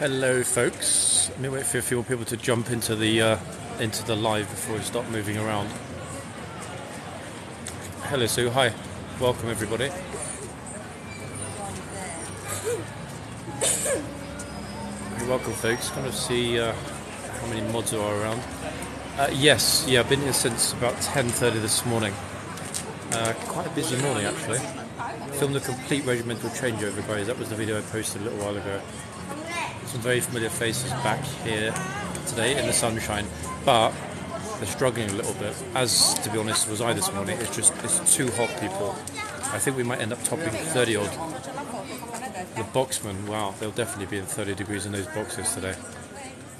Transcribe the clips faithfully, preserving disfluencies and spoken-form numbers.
Hello, folks. Let me wait for a few people to jump into the uh, into the live before we start moving around. Hello, Sue. Hi. Welcome, everybody. You're welcome, folks. Kind of see uh, how many mods there are around. Uh, yes, yeah, I've been here since about ten thirty this morning. Uh, quite a busy morning, actually. Filmed a complete regimental changeover, guys. That was the video I posted a little while ago. Some very familiar faces back here today in the sunshine, but they're struggling a little bit, as, to be honest, was I this morning. It's just, it's too hot, people. I think we might end up topping thirty odd. The boxmen, wow, they'll definitely be in thirty degrees in those boxes today.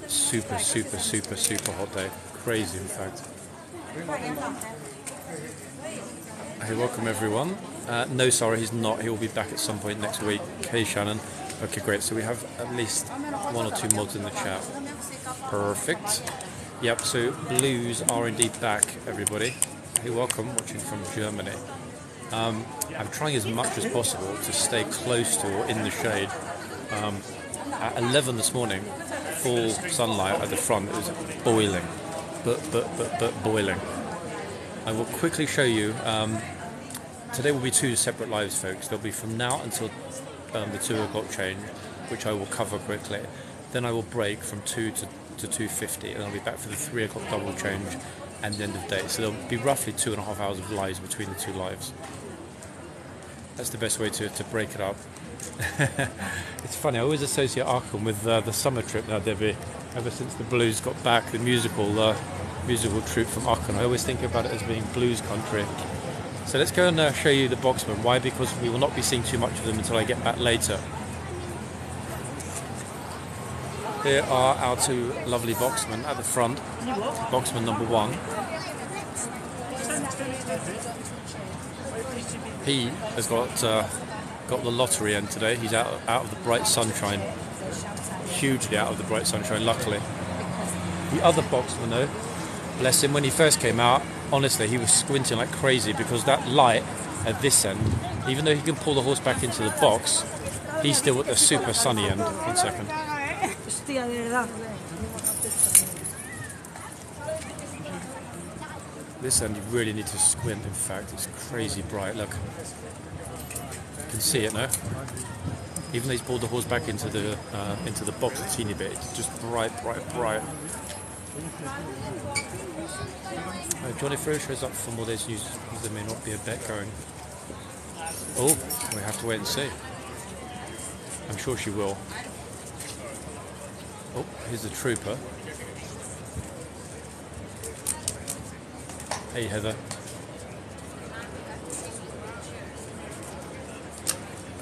Super, super, super, super hot day. Crazy, in fact. Hey, welcome everyone. Uh, no, sorry, he's not. He'll be back at some point next week. Hey, Shannon. Okay, great. So we have at least one or two mods in the chat. Perfect. Yep, so Blues are indeed back, everybody. Hey, welcome, watching from Germany. Um, I'm trying as much as possible to stay close to or in the shade. Um, at eleven this morning, full sunlight at the front, it was boiling. But, but, but, but boiling. I will quickly show you. Um, today will be two separate lives, folks. They'll be from now until um, the two o'clock change, which I will cover quickly. Then I will break from two to, to two fifty, and I'll be back for the three o'clock double change and the end of day. So there'll be roughly two and a half hours of lives between the two lives. That's the best way to to break it up. It's funny. I always associate Arkham with uh, the summer trip now, Debbie. Ever since the Blues got back, the musical uh, musical troupe from Arkham, I always think about it as being blues country. So let's go and uh, show you the boxmen. Why? Because we will not be seeing too much of them until I get back later. Here are our two lovely boxmen at the front. Boxman number one. He has got uh, got the lottery end today. He's out out of the bright sunshine. Hugely out of the bright sunshine, luckily. The other boxman, though, bless him, when he first came out, honestly, he was squinting like crazy because that light at this end, even though he can pull the horse back into the box, he's still at the super sunny end. One second. This end, you really need to squint, in fact. It's crazy bright. Look. You can see it now. Even though he's pulled the horse back into the uh, into the box a teeny bit, it's just bright, bright, bright. Uh, Johnny Fro shows up for more days news. There may not be a bet going. Oh, we have to wait and see. I'm sure she will. Oh, here's the trooper. Hey, Heather.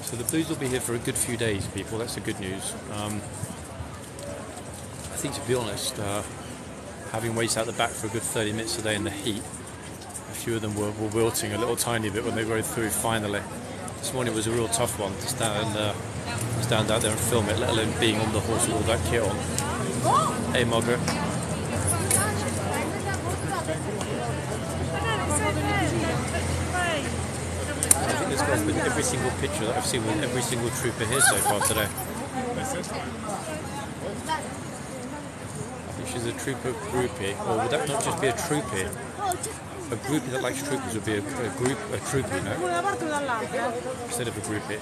So the Blues will be here for a good few days, people. That's the good news. Um, I think, to be honest, uh, having waits out the back for a good thirty minutes a day in the heat, a few of them were, were wilting a little tiny bit when they rode through finally. This morning was a real tough one to stand, uh, stand out there and film it, let alone being on the horse with all that kit on. Hey, Margaret. With every single picture that I've seen with every single trooper here so far today. I think she's a trooper groupie, or would that not just be a troopie? A groupie that likes troopers would be a, a group, a troopie, no? Instead of a groupie.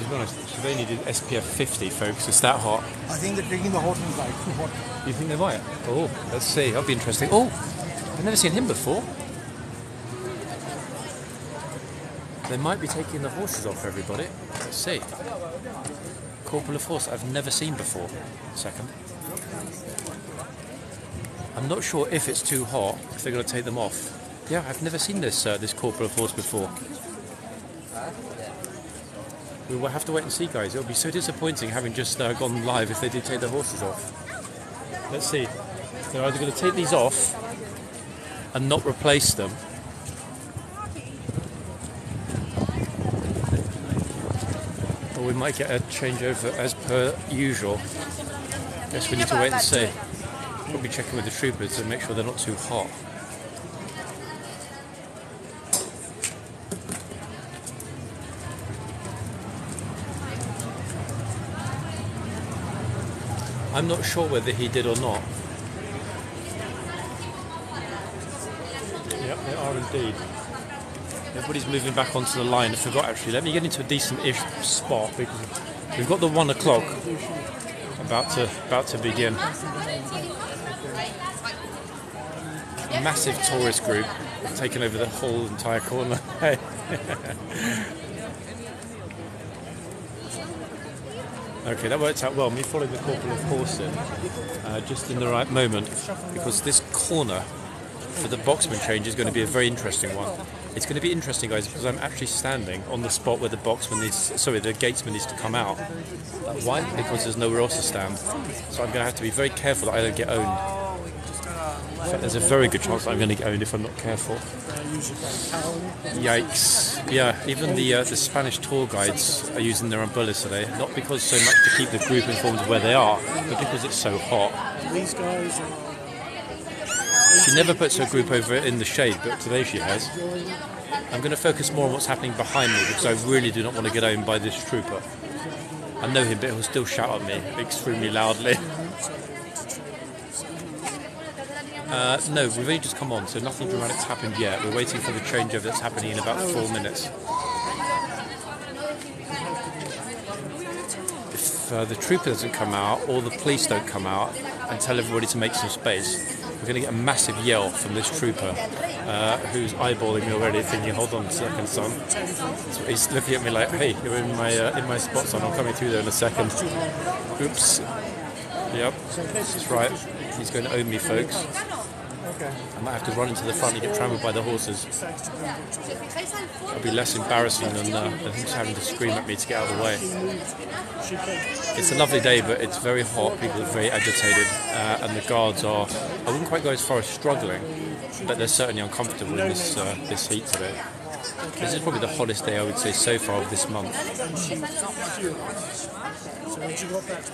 To be honest, she only did S P F fifty, folks. It's that hot. I think they're drinking the hot ones like too hot. You think they might? Oh, let's see. That'll be interesting. Oh, I've never seen him before. They might be taking the horses off, everybody. Let's see. Corporal of horse I've never seen before. Second. I'm not sure if it's too hot, if they're going to take them off. Yeah, I've never seen this uh, this corporal of horse before. We will have to wait and see, guys. It'll be so disappointing having just uh, gone live if they do take their horses off. Let's see. They're either going to take these off and not replace them. Or we might get a changeover as per usual. Guess we need to wait and see. Probably checking with the troopers to make sure they're not too hot. I'm not sure whether he did or not. Yep, they are indeed. Everybody's moving back onto the line. I forgot actually. Let me get into a decent-ish spot because we've got the one o'clock about to about to begin. A massive tourist group taking over the whole entire corner. Okay, that worked out well. Me following the corporal of horse in, uh, just in the right moment, because this corner for the boxman change is going to be a very interesting one. It's going to be interesting, guys, because I'm actually standing on the spot where the boxman needs, sorry, the gatesman needs to come out. Why? Because there's nowhere else to stand. So I'm going to have to be very careful that I don't get owned. In fact, there's a very good chance that I'm going to get owned if I'm not careful. Yikes. Yeah, even the uh, the Spanish tour guides are using their umbrellas today, not because so much to keep the group informed of where they are, but because it's so hot. These guys are... She never puts her group over in the shade, but today she has. I'm going to focus more on what's happening behind me, because I really do not want to get owned by this trooper. I know him, but he'll still shout at me extremely loudly. Uh, no, we've only just come on, so nothing dramatic's happened yet. We're waiting for the changeover that's happening in about four minutes. If uh, the trooper doesn't come out, or the police don't come out and tell everybody to make some space, we're going to get a massive yell from this trooper, uh, who's eyeballing me already, thinking, "Hold on a second, son." So he's looking at me like, "Hey, you're in my uh, in my spot, son. I'm coming through there in a second." Oops. Yep, that's right. He's going to own me, folks. I might have to run into the front and get trampled by the horses. That'll be less embarrassing than, uh, than him having to scream at me to get out of the way. It's a lovely day, but it's very hot. People are very agitated, uh, and the guards are. I wouldn't quite go as far as struggling, but they're certainly uncomfortable in this uh, this heat today. This is probably the hottest day I would say so far of this month.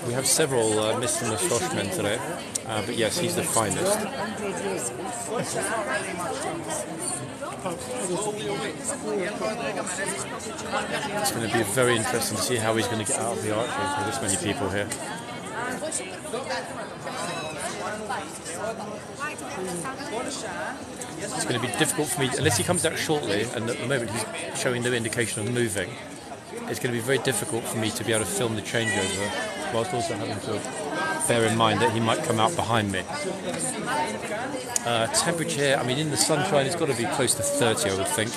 We have several uh, Mister Mustache men today, uh, but yes, he's the finest. It's going to be very interesting to see how he's going to get out of the archway with this many people here. It's going to be difficult for me, unless he comes out shortly, and at the moment he's showing no indication of moving. It's going to be very difficult for me to be able to film the changeover, whilst also having to bear in mind that he might come out behind me. Uh, temperature, I mean, in the sunshine, it's got to be close to thirty, I would think.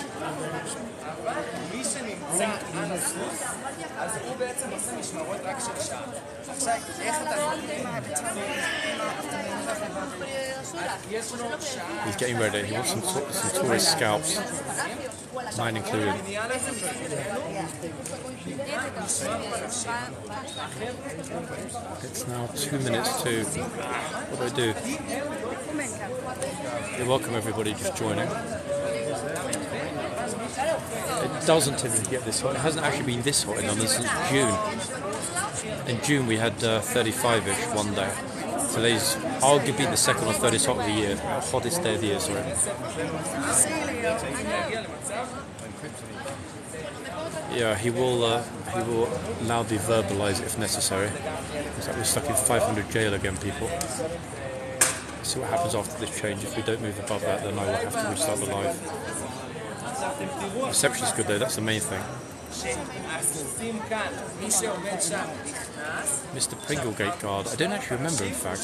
He's getting ready. He wants some, some tourist scalps, mine included. It's now two minutes to. What do I do? You're welcome, everybody, just joining. It doesn't typically get this hot. It hasn't actually been this hot in London since June. In June we had uh, thirty-five-ish one day. Today's arguably the second or third hot of the year, hottest day of the year, sorry. Yeah, he will. Uh, he will loudly verbalise it if necessary. It's like we're stuck in five hundred jail again, people. Let's see what happens after this change. If we don't move above that, then I will have to restart the live. Reception's good though, that's the main thing. Mister Pringlegate guard, I don't actually remember in fact.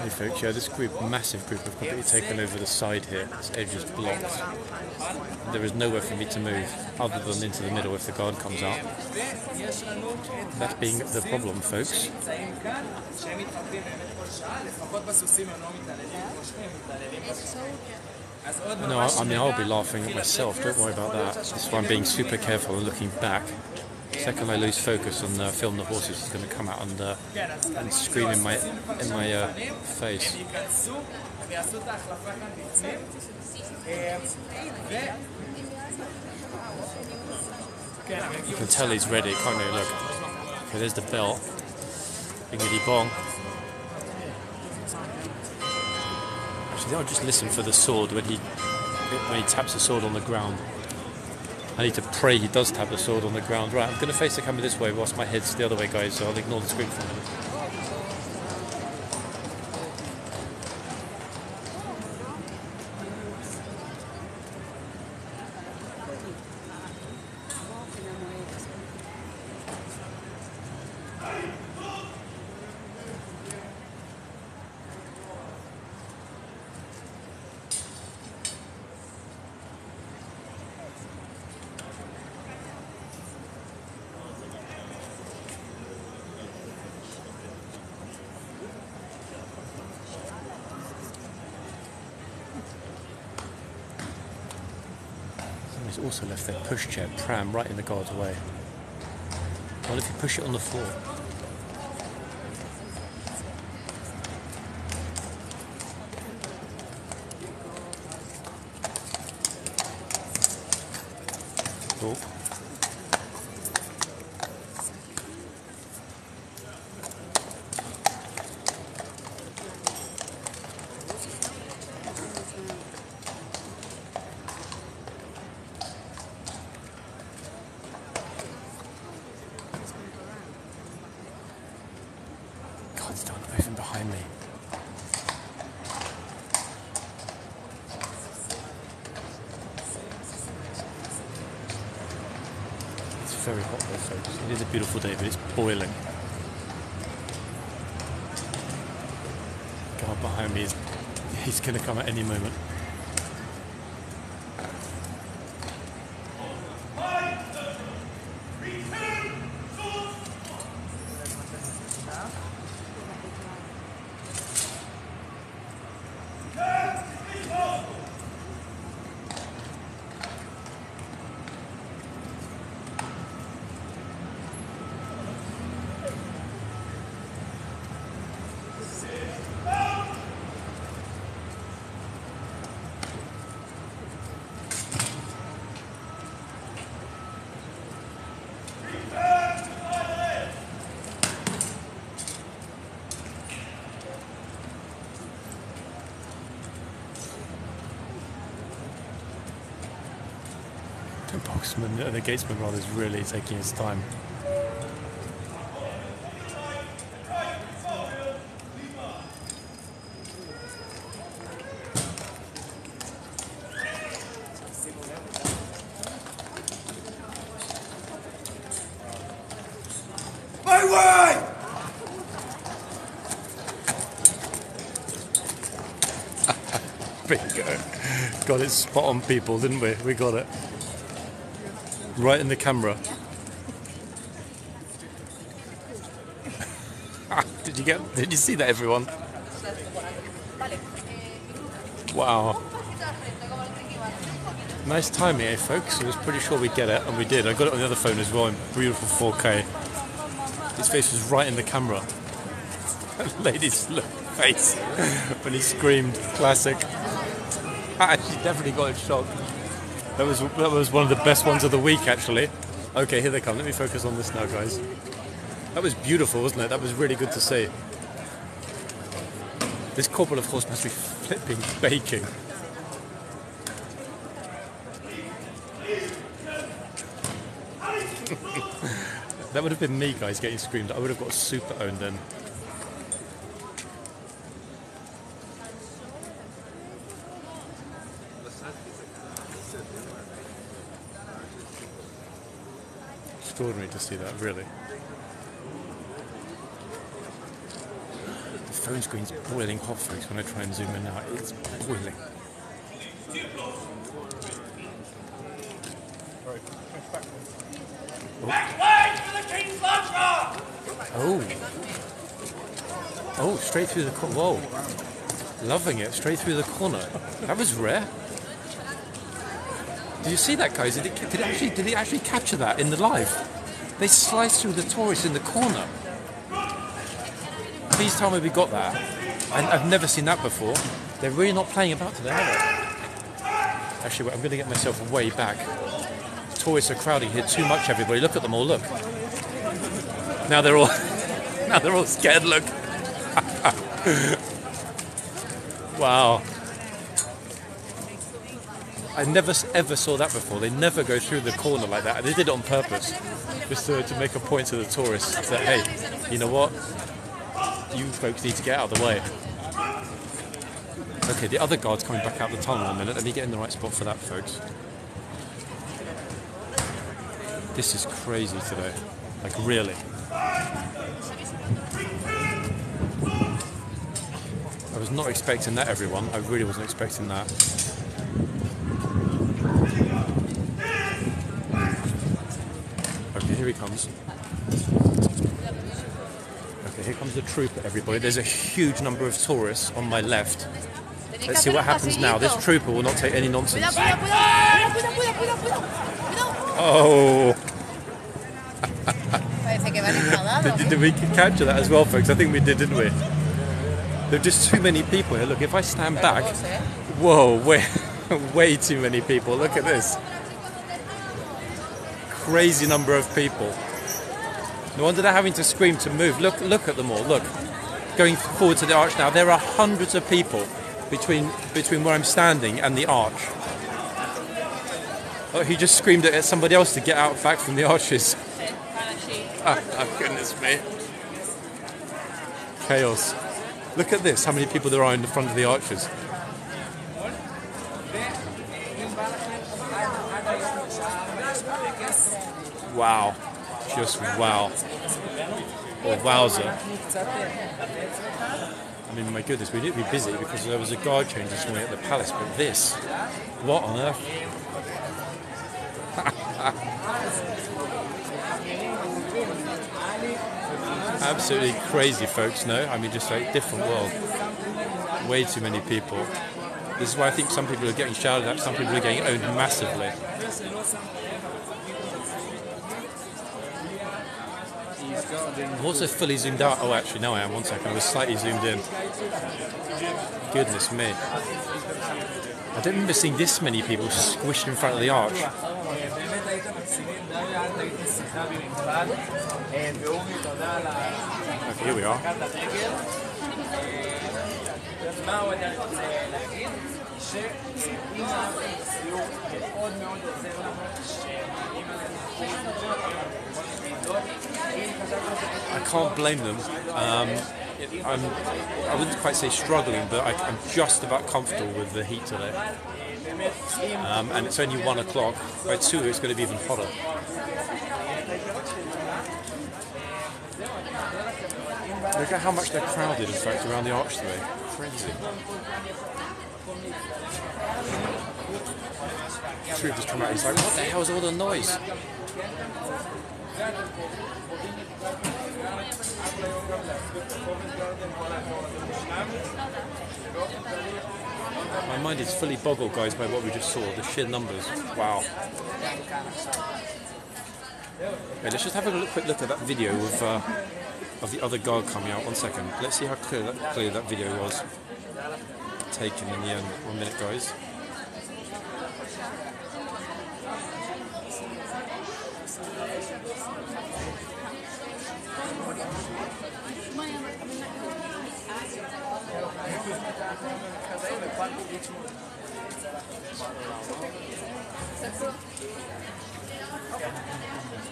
Hey folks, yeah, this group, massive group, have completely taken over the side here. This edge is blocked. There is nowhere for me to move other than into the middle if the guard comes out. That being the problem, folks. No, I mean, I'll be laughing at myself, don't worry about that. That's why I'm being super careful and looking back. The second I lose focus and uh, film the horses, is going to come out and, uh, and scream in my, in my uh, face. You can tell he's ready, can't you? Look. Okay, there's the bell. Biggity bong. Actually, I'll just listen for the sword when he when he taps the sword on the ground. I need to pray he does tap the sword on the ground. Right, I'm going to face the camera this way whilst my head's the other way, guys, so I'll ignore the screen for a minute. Also left their pushchair pram right in the guard's way. Well, if you push it on the floor. Oh. Very hot there, folks. It is a beautiful day, but it's boiling. The guard behind me is he's gonna come at any moment. The boxman, the gatesman rather, is really taking his time. Bingo! Got it spot on, people, didn't we? We got it. Right in the camera. Did you get? Did you see that, everyone? Wow. Nice timing, eh, folks? I was pretty sure we'd get it, and we did. I got it on the other phone as well in beautiful four K. His face was right in the camera. Lady's face when he screamed. Classic. I actually definitely got a shock. That was, that was one of the best ones of the week, actually. Okay, here they come. Let me focus on this now, guys. That was beautiful, wasn't it? That was really good to see. This corporal, of course, must be flipping baking. That would have been me, guys, getting screamed. I would have got super owned then. Extraordinary to see that, really. The phone screen's boiling hot, folks, when I try and zoom in now. It's boiling. Oh. Oh, straight through the corner. Whoa. Loving it, straight through the corner. That was rare. Did you see that, guys? Did it, did it actually? Did it actually capture that in the live? They sliced through the tourist in the corner. Please tell me we got that. I, I've never seen that before. They're really not playing about today, are they? Actually, wait, I'm going to get myself way back. tourists are crowding here too much, everybody. Look at them all, look. Now they're all, now they're all scared, look. Wow. I never ever saw that before. They never go through the corner like that. And they did it on purpose, just to, to make a point to the tourists that, hey, you know what? You folks need to get out of the way. Okay, the other guard's coming back out the tunnel in a minute. Let me get in the right spot for that, folks. This is crazy today. Like, really. I was not expecting that, everyone. I really wasn't expecting that. Okay, here he comes. Okay, here comes the trooper, everybody. There's a huge number of tourists on my left. Let's see what happens now. This trooper will not take any nonsense. Oh! did, did we capture that as well, folks? I think we did, didn't we? There are just too many people here. Look, if I stand back... Whoa, way, way too many people. Look at this. Crazy number of people. No wonder they're having to scream to move. Look, look at them all, look. Going forward to the arch now. There are hundreds of people between between where I'm standing and the arch. Oh, he just screamed at somebody else to get out back from the arches. Oh, oh, goodness me. Chaos. Look at this, how many people there are in the front of the arches. Wow. Just wow. Or wowzer. I mean, my goodness, we did be busy because there was a guard change this morning at the palace, but this, what on earth? Absolutely crazy, folks, no? I mean, just like, different world. Way too many people. This is why I think some people are getting shouted at, some people are getting owned massively. I'm also fully zoomed out. Oh, actually, no, I am. One second. I was slightly zoomed in. Goodness me. I don't remember seeing this many people squished in front of the arch. Okay, here we are. I can't blame them. Um, I'm, I wouldn't quite say struggling, but I, I'm just about comfortable with the heat today. Um, and it's only one o'clock. By two, it's going to be even hotter. Look at how much they're crowded, in fact, around the arch today. Crazy. Troop has come out. He's like, what the hell is all the noise? My mind is fully boggled, guys, by what we just saw, the sheer numbers. Wow. Okay, let's just have a look, quick look at that video of, uh, of the other guard coming out. One second. Let's see how clear that, clear that video was taken in the end. One minute, guys.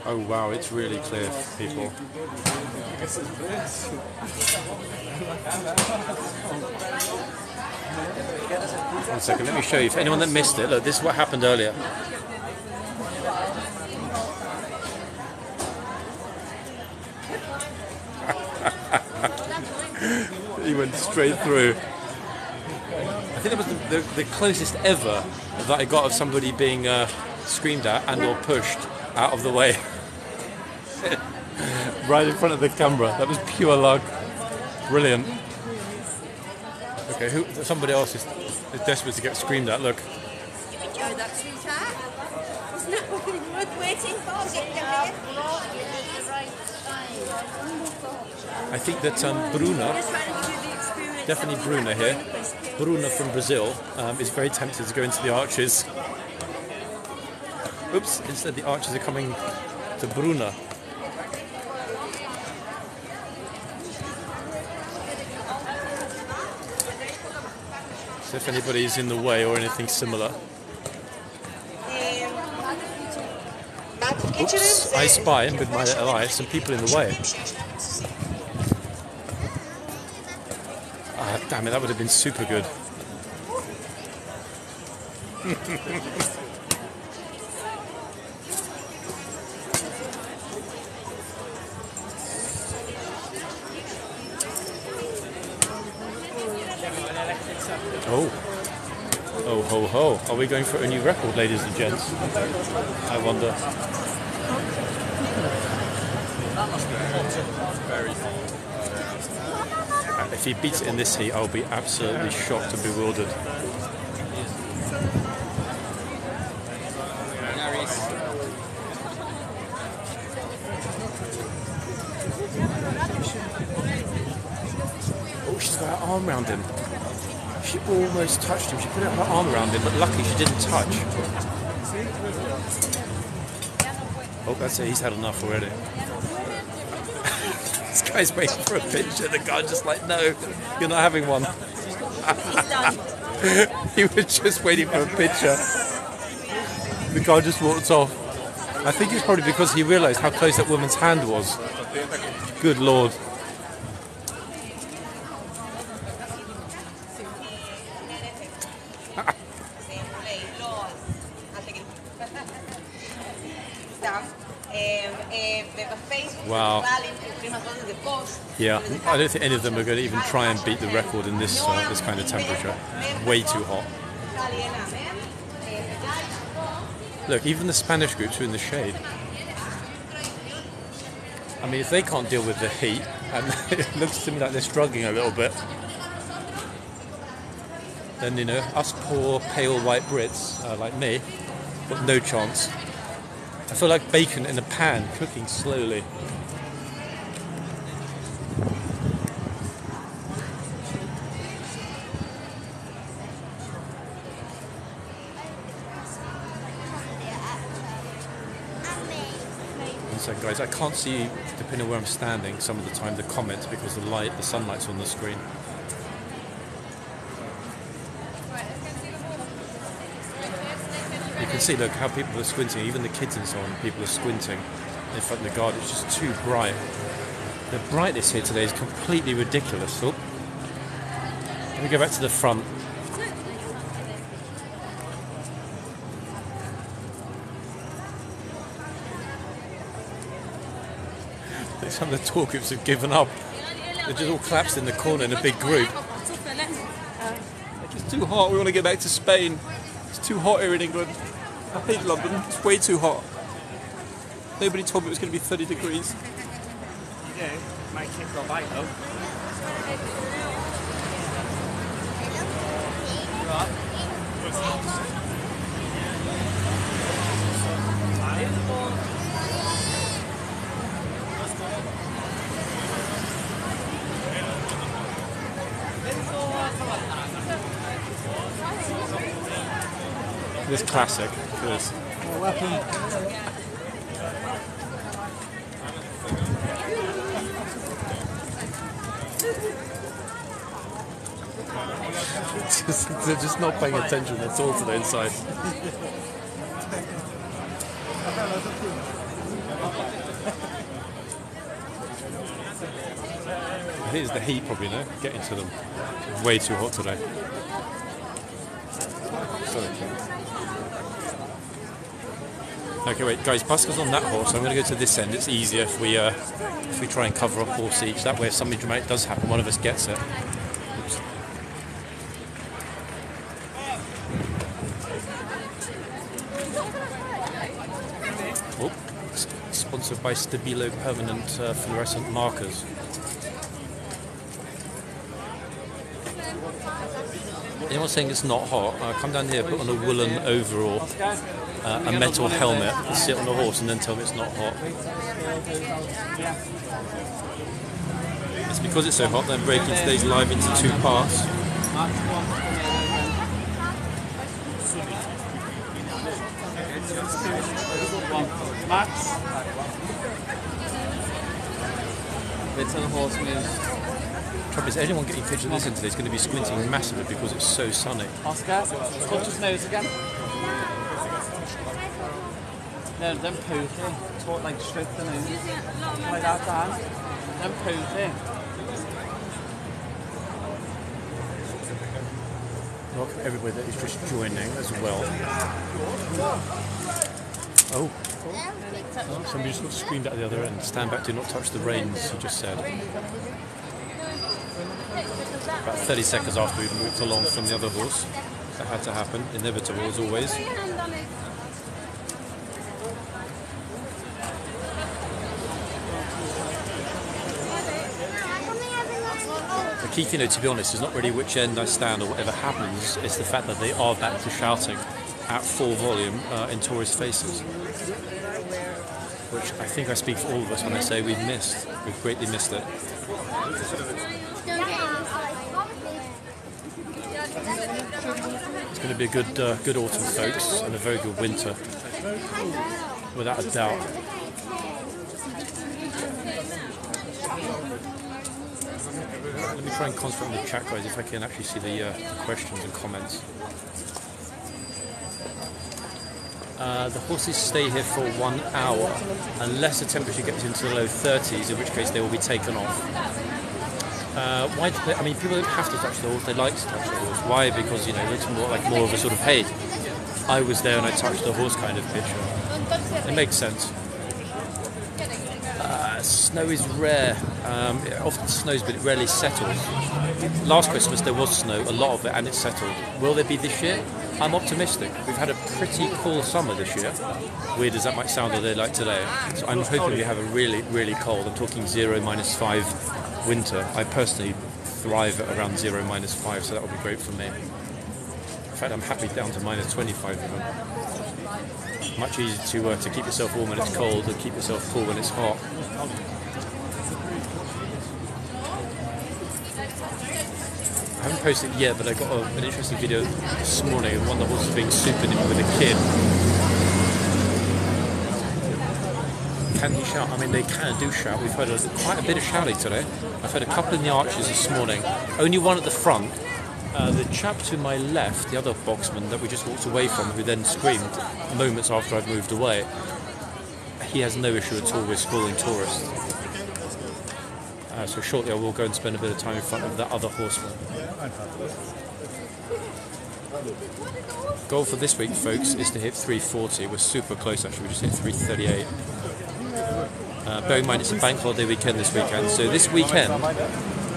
Oh wow, it's really clear, people. One second, let me show you. For anyone that missed it, look, this is what happened earlier. He went straight through. I think that was the, the, the closest ever that I got of somebody being uh, screamed at and or pushed out of the way. Right in front of the camera. That was pure luck. Brilliant. Okay, who, somebody else is, is desperate to get screamed at. Look. I think that um, Bruna, definitely Bruna here, Bruna from Brazil, um, is very tempted to go into the arches. Oops, instead the archers are coming to Bruna. So if anybody's in the way or anything similar. Oops, I spy with my little eye some people in the way. Ah, damn it, that would have been super good. Oh, oh ho ho, are we going for a new record, ladies and gents? I wonder. That must be very fun. If he beats it in this heat, I'll be absolutely shocked and bewildered. Oh, she's got her arm around him. She almost touched him. She put her arm around him, but luckily she didn't touch. Oh, that's it. He's had enough already. This guy's waiting for a picture, the guy just like, no, you're not having one. He was just waiting for a picture. The guy just walked off. I think it's probably because he realised how close that woman's hand was. Good lord. Wow. Yeah, I don't think any of them are going to even try and beat the record in this uh, this kind of temperature. Way too hot. Look, even the Spanish groups are in the shade. I mean, if they can't deal with the heat, and it looks to me like they're struggling a little bit, then, you know, us poor, pale, white Brits, uh, like me, got no chance. I feel like bacon in a pan, cooking slowly. One second, guys, I can't see, depending on where I'm standing, some of the time the comments because the light, the sunlight's on the screen. You can see, look, how people are squinting, even the kids and so on, people are squinting in front of the garden. It's just too bright. The brightness here today is completely ridiculous. Oh. Let me go back to the front. Some of the tour groups have given up. They've just all collapsed in the corner in a big group. It's too hot, we want to get back to Spain. It's too hot here in England. I hate London, it's way too hot. Nobody told me it was going to be thirty degrees. You know, my kids got light though. This classic, because they're just not paying attention at all to the inside. I think it's the heat probably, no? Getting to them. It's way too hot today. Okay, wait, guys, Pascal's on that horse. I'm going to go to this end. It's easier if we uh, if we try and cover a horse each. That way, if something dramatic does happen, one of us gets it. Oops. Oh, sponsored by Stabilo Permanent uh, Fluorescent Markers. Anyone saying it's not hot, uh, come down here, put on a woolen overall, uh, a metal helmet, and sit on a horse and then tell me it's not hot. It's because it's so hot that I'm breaking today's live into two parts. Max. Wait till the horse moves. Trouble is, anyone getting pictures of this in today is going to be squinting massively because it's so sunny. Oscar, touch his nose again. No, don't poo thing. Talk like straight the nose. Like that, Dan. Don't poo thing. Welcome everybody that is just joining as well. Oh. Oh, somebody just sort of screamed at the other end, stand back, do not touch the reins, he just said. About thirty seconds after we'd walked along from the other horse, that had to happen, inevitable as always. The key thing though, to be honest, is not really which end I stand or whatever happens, it's the fact that they are back to shouting at full volume uh, in tourist faces, which I think I speak for all of us when I say we've missed, we've greatly missed it. It's going to be a good, uh, good autumn, folks, and a very good winter, without a doubt. Let me try and concentrate on the chat, guys, if I can actually see the uh, questions and comments. Uh, the horses stay here for one hour unless the temperature gets into the low thirties, in which case they will be taken off. Uh, why do they, I mean, people don't have to touch the horse, they like to touch the horse. Why? Because, you know, it's more like more of a sort of, hey, I was there and I touched the horse kind of picture. It makes sense. Uh, snow is rare. Um, it often snows, but it rarely settles. Last Christmas there was snow, a lot of it, and it settled. Will there be this year? I'm optimistic. We've had a pretty cool summer this year. Weird as that might sound a day like today. So I'm hoping we have a really, really cold. I'm talking zero, minus five winter. I personally thrive at around zero, minus five, so that would be great for me. In fact, I'm happy down to minus twenty-five even. Much easier to, uh, to keep yourself warm when it's cold and keep yourself cool when it's hot. I haven't posted it yet, but I got a, an interesting video this morning of one of the horses being super nimble with a kid. Can he shout? I mean, they kind of do shout. We've heard a, quite a bit of shouting today. I've heard a couple in the arches this morning. Only one at the front. Uh, the chap to my left, the other boxman that we just walked away from, who then screamed moments after I've moved away, he has no issue at all with schooling tourists. Uh, so shortly I will go and spend a bit of time in front of that other horseman. Goal for this week, folks, is to hit three forty. We're super close, actually. We just hit three thirty-eight. Uh, bear in mind it's a bank holiday weekend this weekend. So this weekend,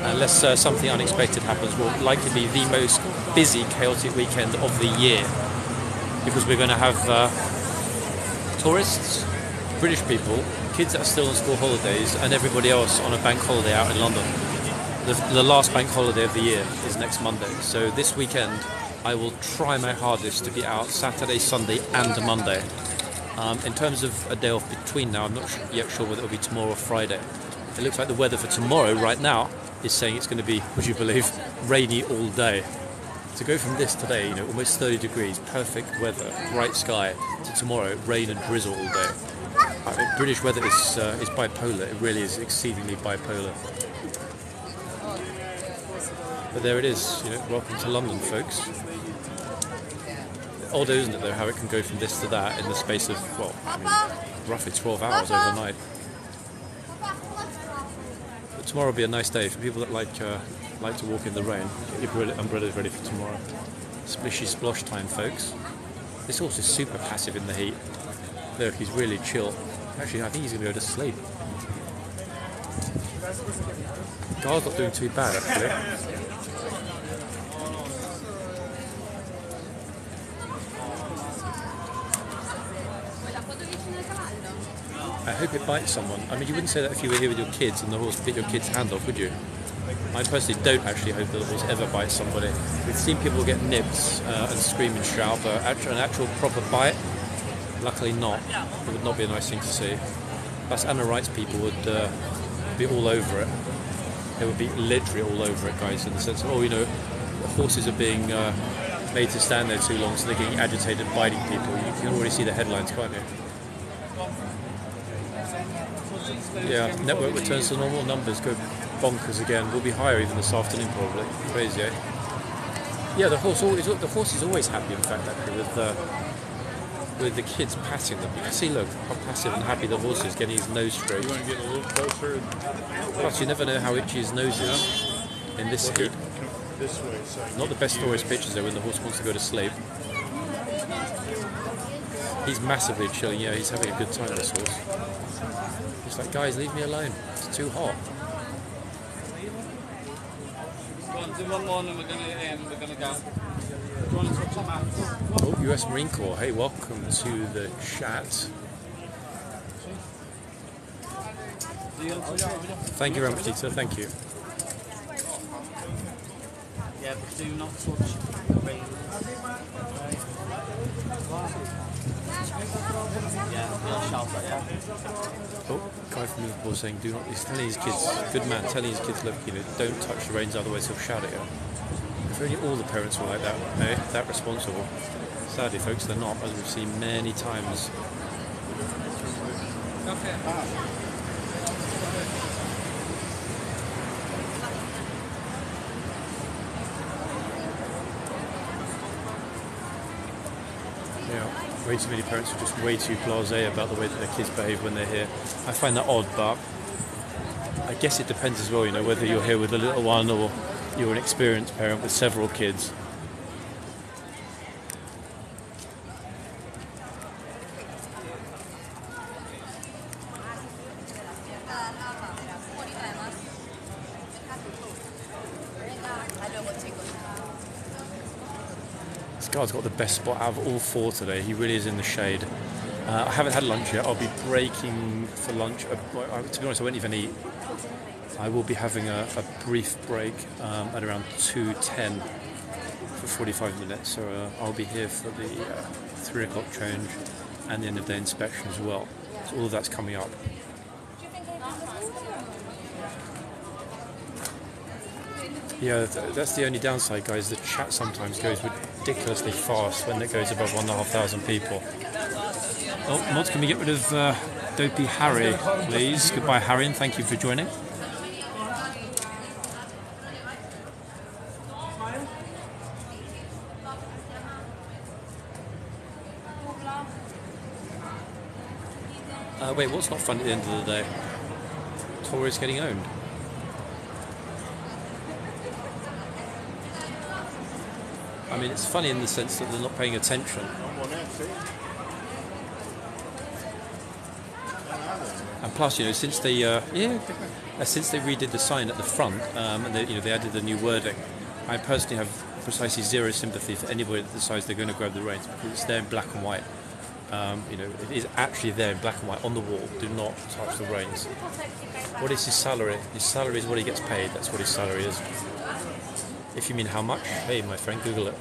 unless uh, something unexpected happens, will likely be the most busy, chaotic weekend of the year. Because we're going to have uh, tourists, British people, kids that are still on school holidays, and everybody else on a bank holiday out in London. The, the last bank holiday of the year is next Monday, so this weekend I will try my hardest to be out Saturday, Sunday and Monday. Um, in terms of a day off between now, I'm not yet sure whether it will be tomorrow or Friday. It looks like the weather for tomorrow right now is saying it's going to be, would you believe, rainy all day. To go from this today, you know, almost thirty degrees, perfect weather, bright sky, to tomorrow, rain and drizzle all day. I mean, British weather is uh, is bipolar. It really is exceedingly bipolar. But there it is. You know, welcome to London, folks. Odd, isn't it, though, how it can go from this to that in the space of, well, I mean, roughly twelve hours overnight. But tomorrow will be a nice day for people that like uh, like to walk in the rain. Get your umbrellas ready for tomorrow. Splishy splosh time, folks. This horse is super passive in the heat. Look, he's really chill. Actually, I think he's going to go to sleep. The guard's not doing too bad, actually. I hope it bites someone. I mean, you wouldn't say that if you were here with your kids and the horse bit your kid's hand off, would you? I personally don't actually hope that the horse ever bites somebody. We've seen people get nipped uh, and scream and shout, but an actual proper bite, luckily not. It would not be a nice thing to see. That's animal rights people would uh, be all over it. They would be literally all over it, guys, in the sense of, oh, you know, horses are being uh, made to stand there too long, so they're getting agitated, biting people. You can already see the headlines, can't you? Yeah, network returns to normal, numbers go bonkers again. We'll be higher even this afternoon, probably. Crazy, eh? Yeah, the horse always, the horse is always happy. In fact, actually, with uh, with the kids patting them, you can see, look, how passive and happy the horse is, getting his nose straight. You want to get a little closer. Plus, you never know how itchy his nose is. Yeah. In this heat. This way, so not the best tourist pictures though, when the horse wants to go to sleep. He's massively chilling, yeah, he's having a good time, this horse. It's like, guys, leave me alone, it's too hot. Oh, U S Marine Corps, hey, welcome to the chat. Thank you very much, Peter, thank you. Yeah, but do not touch the ring. Yeah, they'll shout that, yeah. Oh, guy from Liverpool saying, do not, he's telling his kids, good man, telling his kids, look, you know, don't touch the reins, otherwise he'll shout at you. If only all the parents were like that, eh? That responsible. Sadly, folks, they're not, as we've seen many times. Okay. Ah. Way too many parents are just way too blasé about the way that their kids behave when they're here. I find that odd, but I guess it depends as well, you know, whether you're here with a little one or you're an experienced parent with several kids. Guy's got the best spot out of all four today. He really is in the shade. Uh, I haven't had lunch yet. I'll be breaking for lunch. Uh, well, I, to be honest, I won't even eat. I will be having a, a brief break um, at around two ten for forty-five minutes. So uh, I'll be here for the uh, three o'clock change and the end of day inspection as well. So all of that's coming up. Yeah, that's the only downside, guys. The chat sometimes goes ridiculously fast when it goes above one and a half thousand people. Oh, Mods, can we get rid of uh, Dopey Harry, please? Goodbye, Harry, and thank you for joining. Uh, wait, what's not fun at the end of the day? Tories getting owned. I mean, it's funny in the sense that they're not paying attention. And plus, you know, since they uh, yeah, since they redid the sign at the front, um, and they, you know, they added the new wording, I personally have precisely zero sympathy for anybody that decides they're going to grab the reins, because it's there in black and white. Um, you know, it is actually there in black and white on the wall. Do not touch the reins. What is his salary? His salary is what he gets paid. That's what his salary is. If you mean how much, hey, my friend, Google it.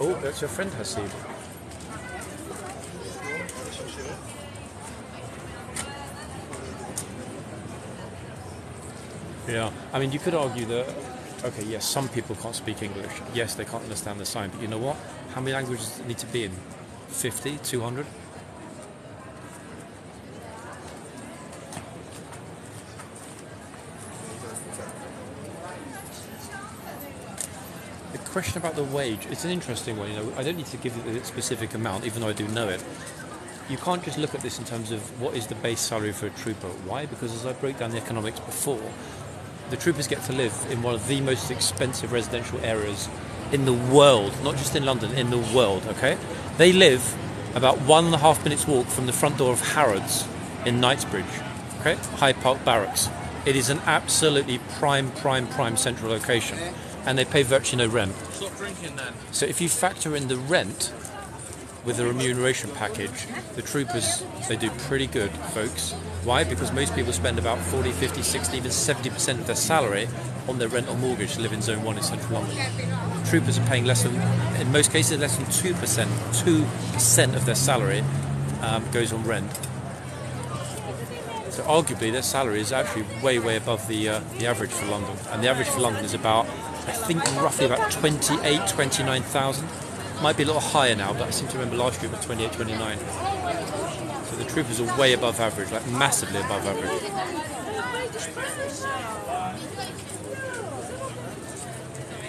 Oh, that's your friend, Hasib. Yeah, I mean, you could argue that, okay, yes, some people can't speak English. Yes, they can't understand the sign, but you know what? How many languages does it need to be in? fifty, two hundred. The question about the wage, it's an interesting one, you know, I don't need to give it a specific amount, even though I do know it. You can't just look at this in terms of what is the base salary for a trooper. Why? Because as I broke down the economics before, the troopers get to live in one of the most expensive residential areas in the world, not just in London, in the world, okay? They live about one and a half minutes walk from the front door of Harrods in Knightsbridge, okay? Hyde Park Barracks. It is an absolutely prime, prime, prime central location, and they pay virtually no rent. Stop drinking then. So if you factor in the rent with the remuneration package, the troopers, they do pretty good, folks. Why? Because most people spend about forty, fifty, sixty, even seventy percent of their salary on their rent or mortgage to live in Zone one in Central London. Troopers are paying less than, in most cases, less than two percent. two percent of their salary um, goes on rent. So arguably their salary is actually way, way above the uh, the average for London. And the average for London is about, I think, roughly about twenty-eight, twenty-nine thousand. Might be a little higher now, but I seem to remember last year it was twenty-eight, twenty-nine. So the troopers are way above average, like massively above average.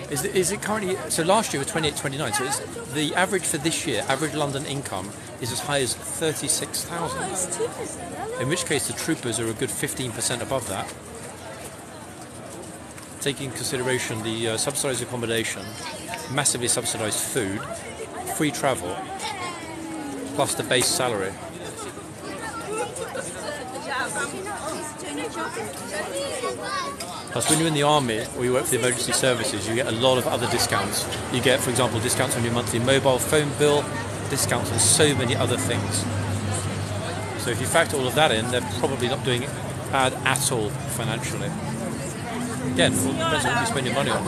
Is, is it currently, so last year was twenty-eight, twenty-nine, so it's, the average for this year, average London income, is as high as thirty-six thousand. In which case the troopers are a good fifteen percent above that. Taking into consideration the uh, subsidised accommodation, massively subsidised food, free travel, plus the base salary. Plus when you're in the army or you work for the emergency services, you get a lot of other discounts. You get, for example, discounts on your monthly mobile phone bill, discounts on so many other things. So if you factor all of that in, they're probably not doing bad at all financially. Again, well, depends on what you spend your money on.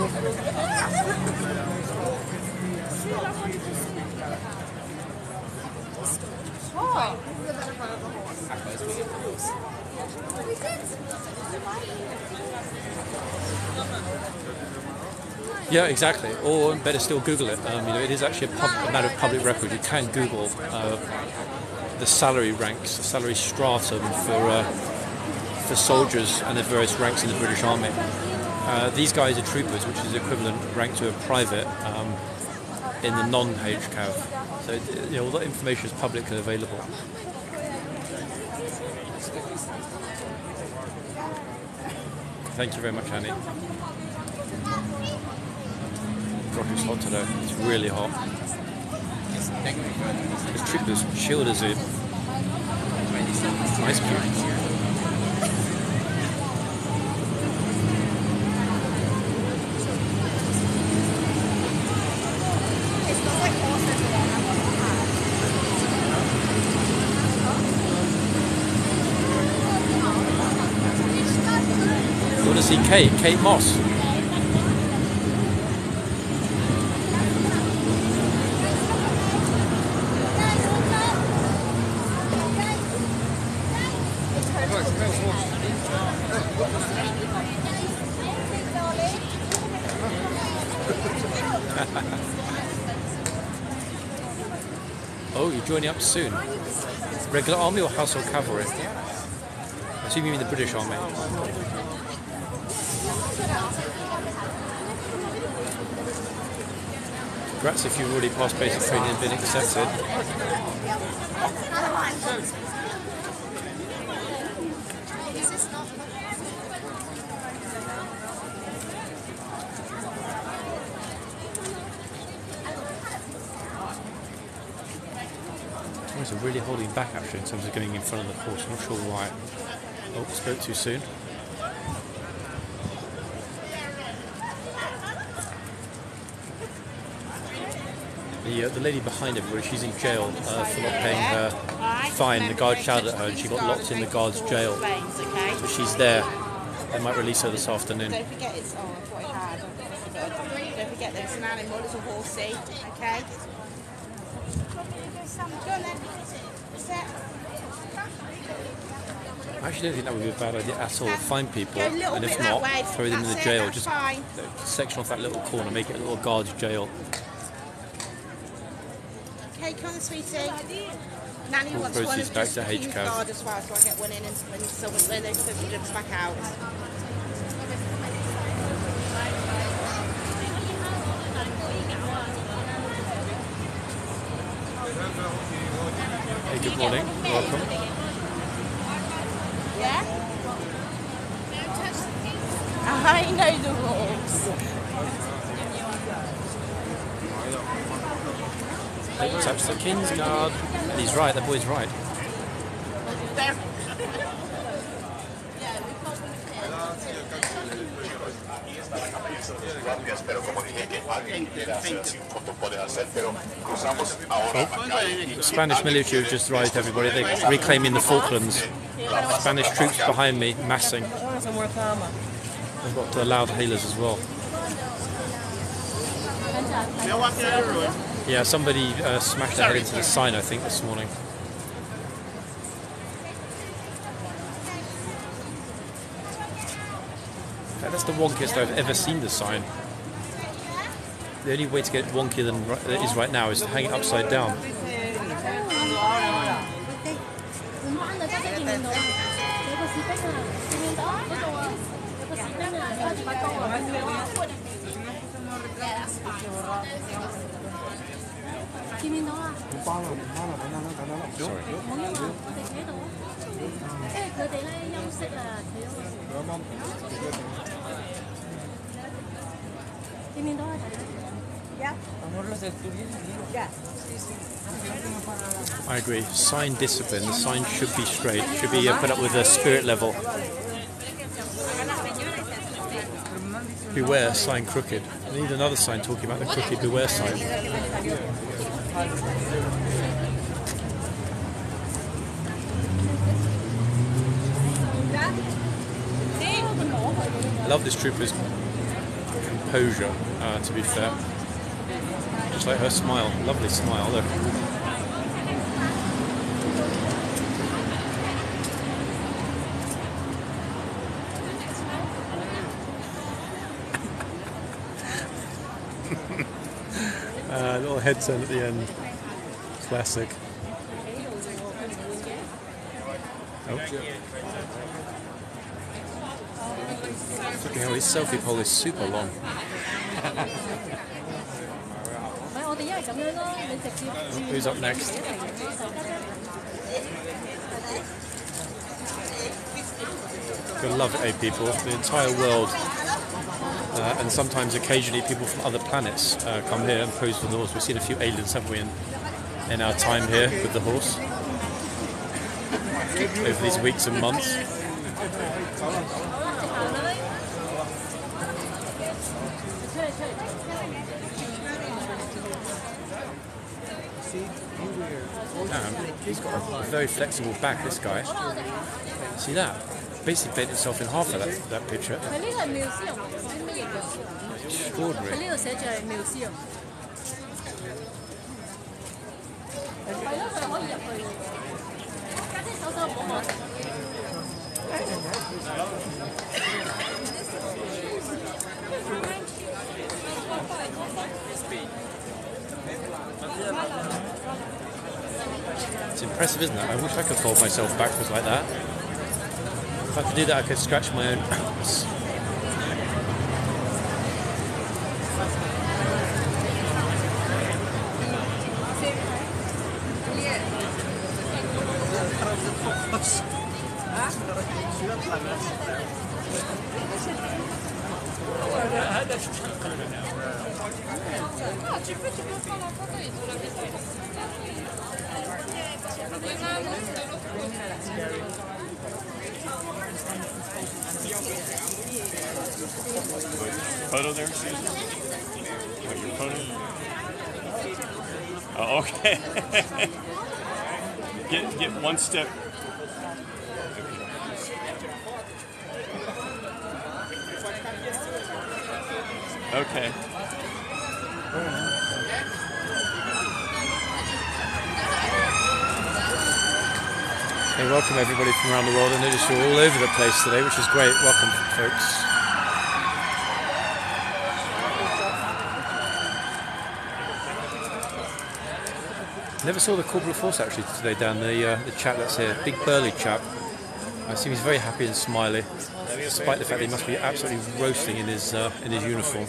Yeah, exactly. Or better still, Google it. Um, you know, it is actually a, pub, a matter of public record. You can Google uh, the salary ranks, the salary stratum for uh, for soldiers and the various ranks in the British Army. Uh, these guys are troopers, which is the equivalent rank to a private um, in the non-H C A V. So you know, all that information is publicly available. Thank you very much, Annie. God, it's hot today. It's really hot. It's troopers chilled as a ice cube. Kate, Kate Moss. Oh, you're joining up soon. Regular army or household cavalry? I assume you mean the British Army. Congrats if you've already passed basic training and been accepted. Things are really holding back actually in terms of going in front of the horse. I'm not sure why. Oh, spoke too soon. The, uh, the lady behind everybody, she's in jail uh, for not paying her fine. The guard shouted at her and she got locked in the guard's jail. So she's there. They might release her this afternoon. Don't forget it's on. I've got it hard. Don't forget there's an animal, it's a horsey. Okay? I actually don't think that would be a bad idea at all. Find people, and if not, throw them in the jail. Just section off that little corner, make it a little guard's jail. Hey, come on, sweetie. Nanny wants one of just the H C A V guard as well, so I get one in and someone when they put the goods back out. Hey, good morning. Welcome. Yeah? I know the rules. Don't touch the king's guard. He's right, the boy's right. Oh. The Spanish military have just arrived, everybody. They're reclaiming the Falklands. Spanish troops behind me, massing. They've got uh, loud hailers as well. Yeah, somebody uh, smashed their head into the sign, I think, this morning. That's the wonkiest I've ever seen this sign. The only way to get it wonkier than it is right now is to hang it upside down. Sorry. I agree. Sign discipline. The sign should be straight. Should be uh, put up with a spirit level. Beware sign crooked. I need another sign talking about the crooked beware sign. I love this trooper's composure. Uh, to be fair. Just like her smile, lovely smile, look. uh, little head turn at the end. Classic. Oh. Look at how his selfie pole is super long. Who's up next? You'll love it, eh, people? The entire world, uh, and sometimes occasionally people from other planets uh, come here and pose for the horse. We've seen a few aliens, haven't we, in, in our time here with the horse over these weeks and months. Um, he's got a very flexible back, this guy. See that? Basically bent himself in half for that, that picture. Extraordinary. It's impressive, isn't it? I wish I could fold myself backwards like that. If I could do that, I could scratch my own ass. Photo there? What, your photo? Oh, okay. get, get one step. Okay. Hey, welcome everybody from around the world. I noticed you're all over the place today, which is great. Welcome, folks. Never saw the corporal force actually today, Dan, the, uh, the chap that's here, big burly chap. I assume he's very happy and smiley, despite the fact that he must be absolutely roasting in his, uh, in his uniform.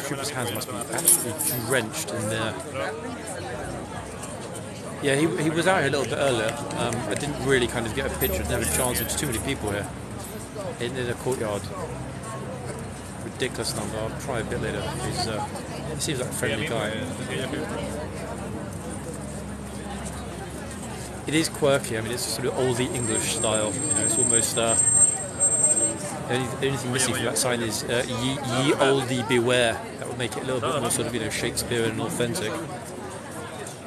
The trooper's hands must be absolutely drenched in there. Yeah, he, he was out here a little bit earlier. Um, I didn't really kind of get a picture. I didn't have a chance. There's too many people here in, in a courtyard. Ridiculous number. I'll try a bit later. He's, uh, he seems like a friendly guy. It is quirky. I mean, it's sort of oldie English style. You know, it's almost. Uh, the, only, the only thing missing from that sign is uh, ye, ye oldie beware. That would make it a little bit more sort of, you know, Shakespearean and authentic.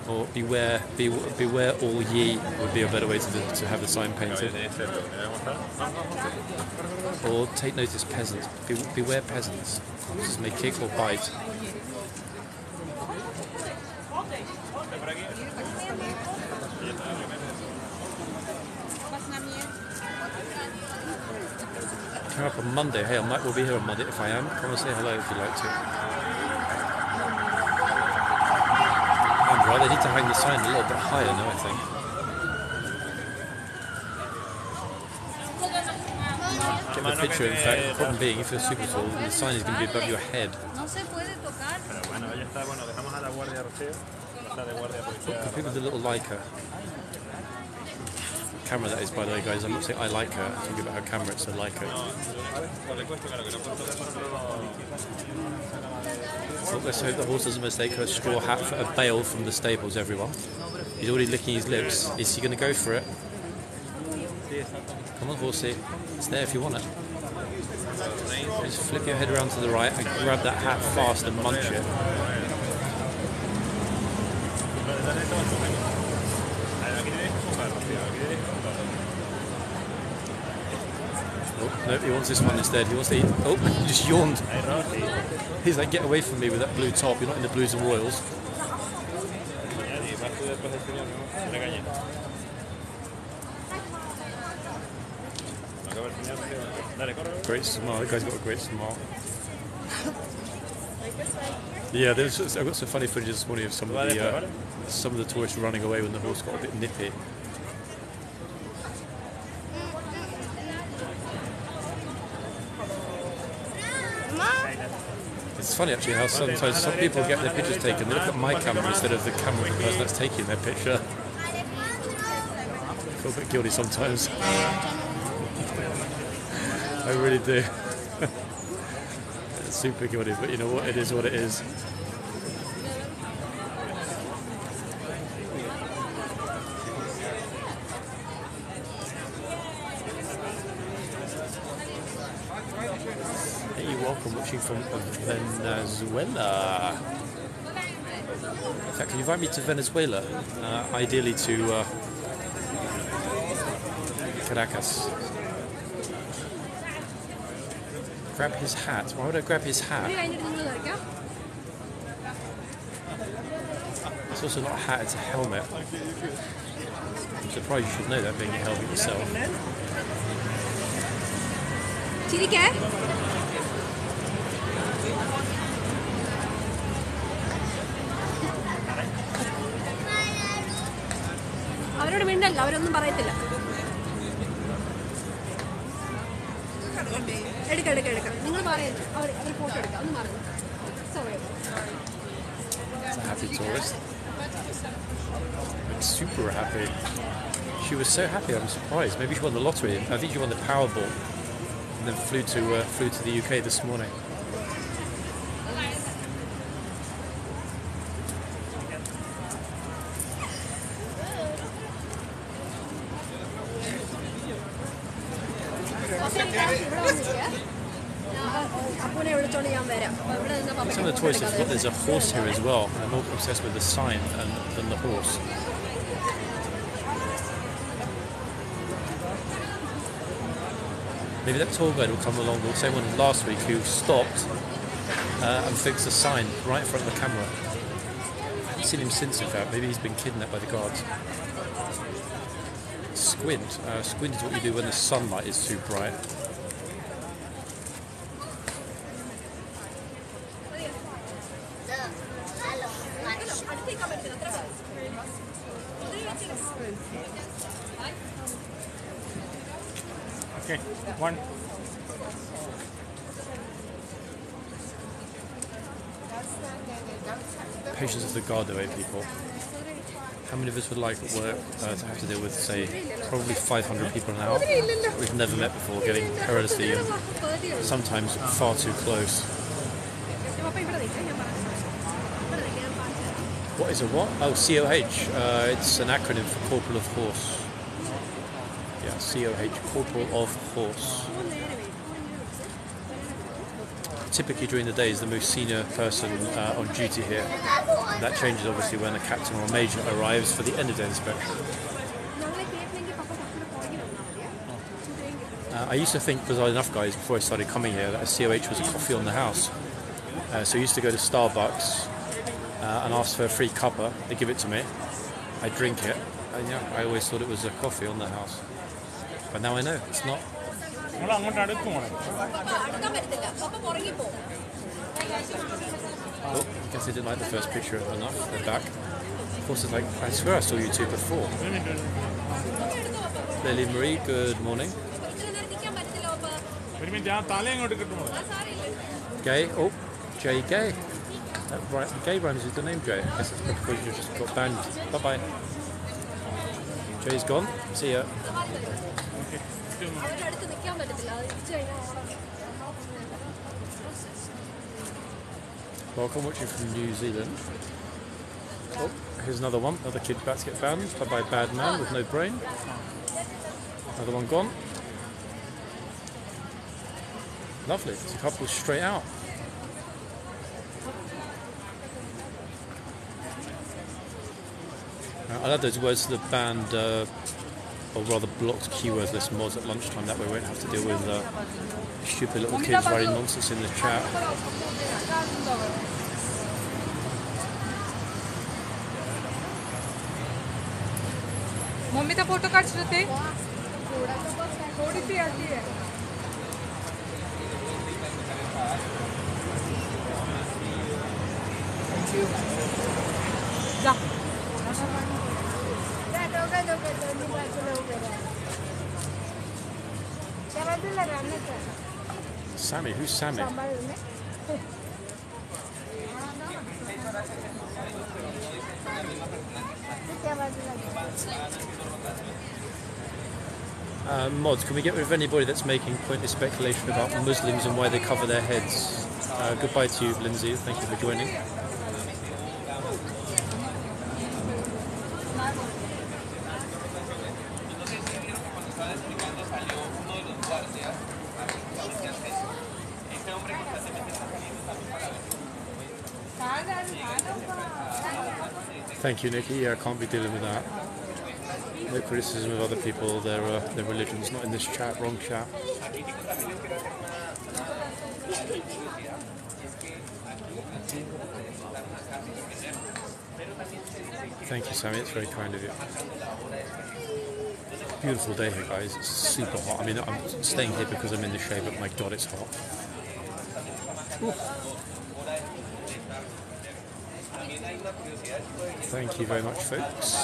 or beware, be, beware all ye would be a better way to, to have the sign painted. Or take notice, peasants. Be, beware peasants. Horses may kick or bite. Come up on Monday. Hey, I might well be here on Monday. If I am, come and say hello if you'd like to. And rather need to hang the sign a little bit higher now, I think. Get the picture, in fact. The problem being, if you're super tall, the sign is going to be above your head. Look, people with the little Leica. Camera that is, by the way, guys. I'm not saying I like her. I'm talking about her camera. It's a Leica. Well, let's hope the horse doesn't mistake her straw hat for a bale from the stables. Everyone, he's already licking his lips. Is he going to go for it? Come on, horsey. It's there if you want it. Just flip your head around to the right and grab that hat fast and munch it. No, he wants this one instead. He wants to eat. Oh, he just yawned. He's like, get away from me with that blue top. You're not in the Blues and Royals. Great smile. That guy's got a great smile. Yeah, there's, I've got some funny footage this morning of some of the uh, some of the tourists running away when the horse got a bit nippy. It's funny actually how sometimes some people get their pictures taken, they look at my camera instead of the camera of the person that's taking their picture. I feel a bit guilty sometimes. I really do. It's super guilty, but you know what, it is what it is. From Venezuela. In fact, can you invite me to Venezuela? Uh, ideally to uh, Caracas. Grab his hat. Why would I grab his hat? It's also not a hat, it's a helmet. I'm surprised you should know that being a helmet yourself. Did he get? It's a happy tourist. I'm super happy. She was so happy, I'm surprised. Maybe she won the lottery. I think she won the Powerball and then flew to, uh, flew to the U K this morning. There's a horse here as well. I'm more obsessed with the sign than, than the horse. Maybe that tour guide will come along, the same one last week who stopped uh, and fixed the sign right in front of the camera. I haven't seen him since, in fact. Maybe he's been kidnapped by the guards. Squint. Uh, squint is what you do when the sunlight is too bright. One. Patience is the guard away, people. How many of us would like at work uh, to have to deal with, say, probably five hundred people an hour we've never met before, getting perilously and sometimes far too close? What is a what? Oh, C O H. Uh, it's an acronym for Corporal of Horse. Yeah, C O H, Corporal of Horse. typically during the day is the most senior person uh, on duty here. That changes obviously when a captain or a major arrives for the end of day inspection. Uh, I used to think, because I was enough guys before I started coming here, that a C O H was a coffee on the house. Uh, so I used to go to Starbucks uh, and ask for a free cuppa. They give it to me. I drink it. And, yeah, I always thought it was a coffee on the house. But now I know it's not. Oh, I guess they didn't like the first picture enough. They're back. Of course, it's like, I swear I saw you two before. Lily Marie, good morning. Gay, oh, Jay Gay. That right, Gay rhymes with the name Jay. I guess it's because you just got banned. Bye bye. Jay's gone. See ya. Welcome, watching from New Zealand. Oh, here's another one. Another kid about to get banned. Bye bye, bad man with no brain. Another one gone. Lovely, it's a couple straight out. I love those words to the banned, uh, or rather blocked keywords list mods at lunchtime. That way we won't have to deal with uh, stupid little kids writing nonsense in the chat. Mommy, the photo cards are there. Sammy, who's Sammy? Uh, mods, can we get rid of anybody that's making pointless speculation about Muslims and why they cover their heads? Uh, goodbye to you, Lindsay. Thank you for joining. Thank you, Nikki. Yeah, I can't be dealing with that. No criticism of other people, their uh, their religions, not in this chat, wrong chat. Thank you, Sammy. It's very kind of you. Beautiful day here, guys. It's super hot. I mean, I'm staying here because I'm in the shade, but my God, it's hot. Ooh. Thank you very much, folks.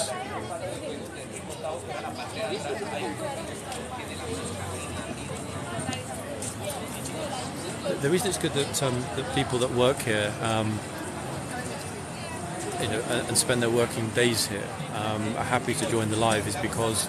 The reason it's good that, um, that people that work here, um, you know, and spend their working days here, um, are happy to join the live is because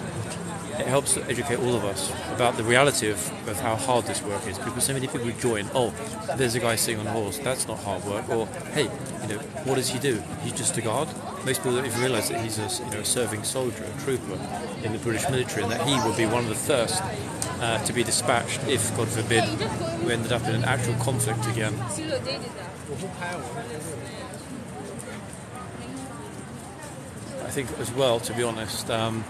it helps educate all of us about the reality of, of how hard this work is. Because so many people join, oh, there's a guy sitting on a horse, that's not hard work. Or, hey, you know, what does he do? He's just a guard. Most people don't even realise that he's a, you know, a serving soldier, a trooper in the British military, and that he would be one of the first uh, to be dispatched if, God forbid, we ended up in an actual conflict again. I think as well, to be honest, um,